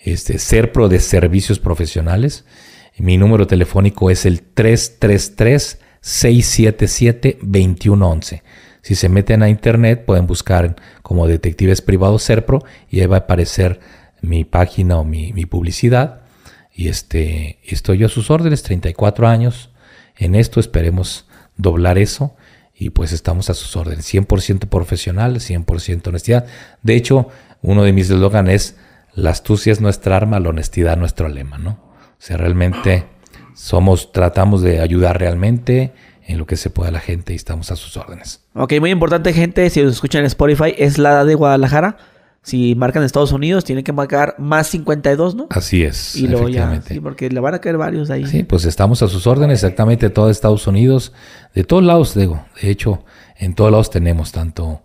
SERPRO de Servicios Profesionales. Mi número telefónico es el 333-677-2111. Si se meten a internet, pueden buscar como Detectives Privados SERPRO y ahí va a aparecer mi página o mi publicidad. Y estoy yo a sus órdenes, 34 años en esto. Esperemos doblar eso. Y pues estamos a sus órdenes. 100% profesional, 100% honestidad. De hecho, uno de mis eslogan es: la astucia es nuestra arma, la honestidad nuestro lema, ¿no? O sea, realmente tratamos de ayudar realmente en lo que se pueda a la gente y estamos a sus órdenes. Ok, muy importante, gente. Si nos escuchan en Spotify, es la edad de Guadalajara. Si marcan en Estados Unidos, tienen que marcar más 52, ¿no? Así es, y luego efectivamente. Ya, sí, porque le van a caer varios ahí. Sí, pues estamos a sus órdenes, exactamente, de todo Estados Unidos. De todos lados, digo. De hecho, en todos lados tenemos tanto...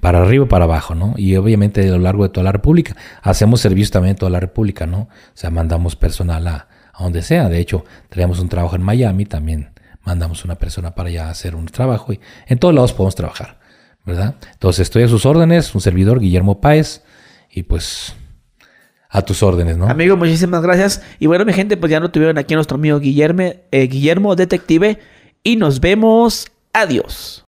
para arriba y para abajo, ¿no? Y obviamente a lo largo de toda la República. Hacemos servicios también en toda la República, ¿no? O sea, mandamos personal a donde sea. De hecho, tenemos un trabajo en Miami, también mandamos una persona para allá a hacer un trabajo. Y en todos lados podemos trabajar, ¿verdad? Entonces, estoy a sus órdenes, un servidor, Guillermo Páez, y pues... a tus órdenes, ¿no? Amigo, muchísimas gracias. Y bueno, mi gente, pues ya no tuvieron aquí a nuestro amigo Guillermo Detective. Y nos vemos. Adiós.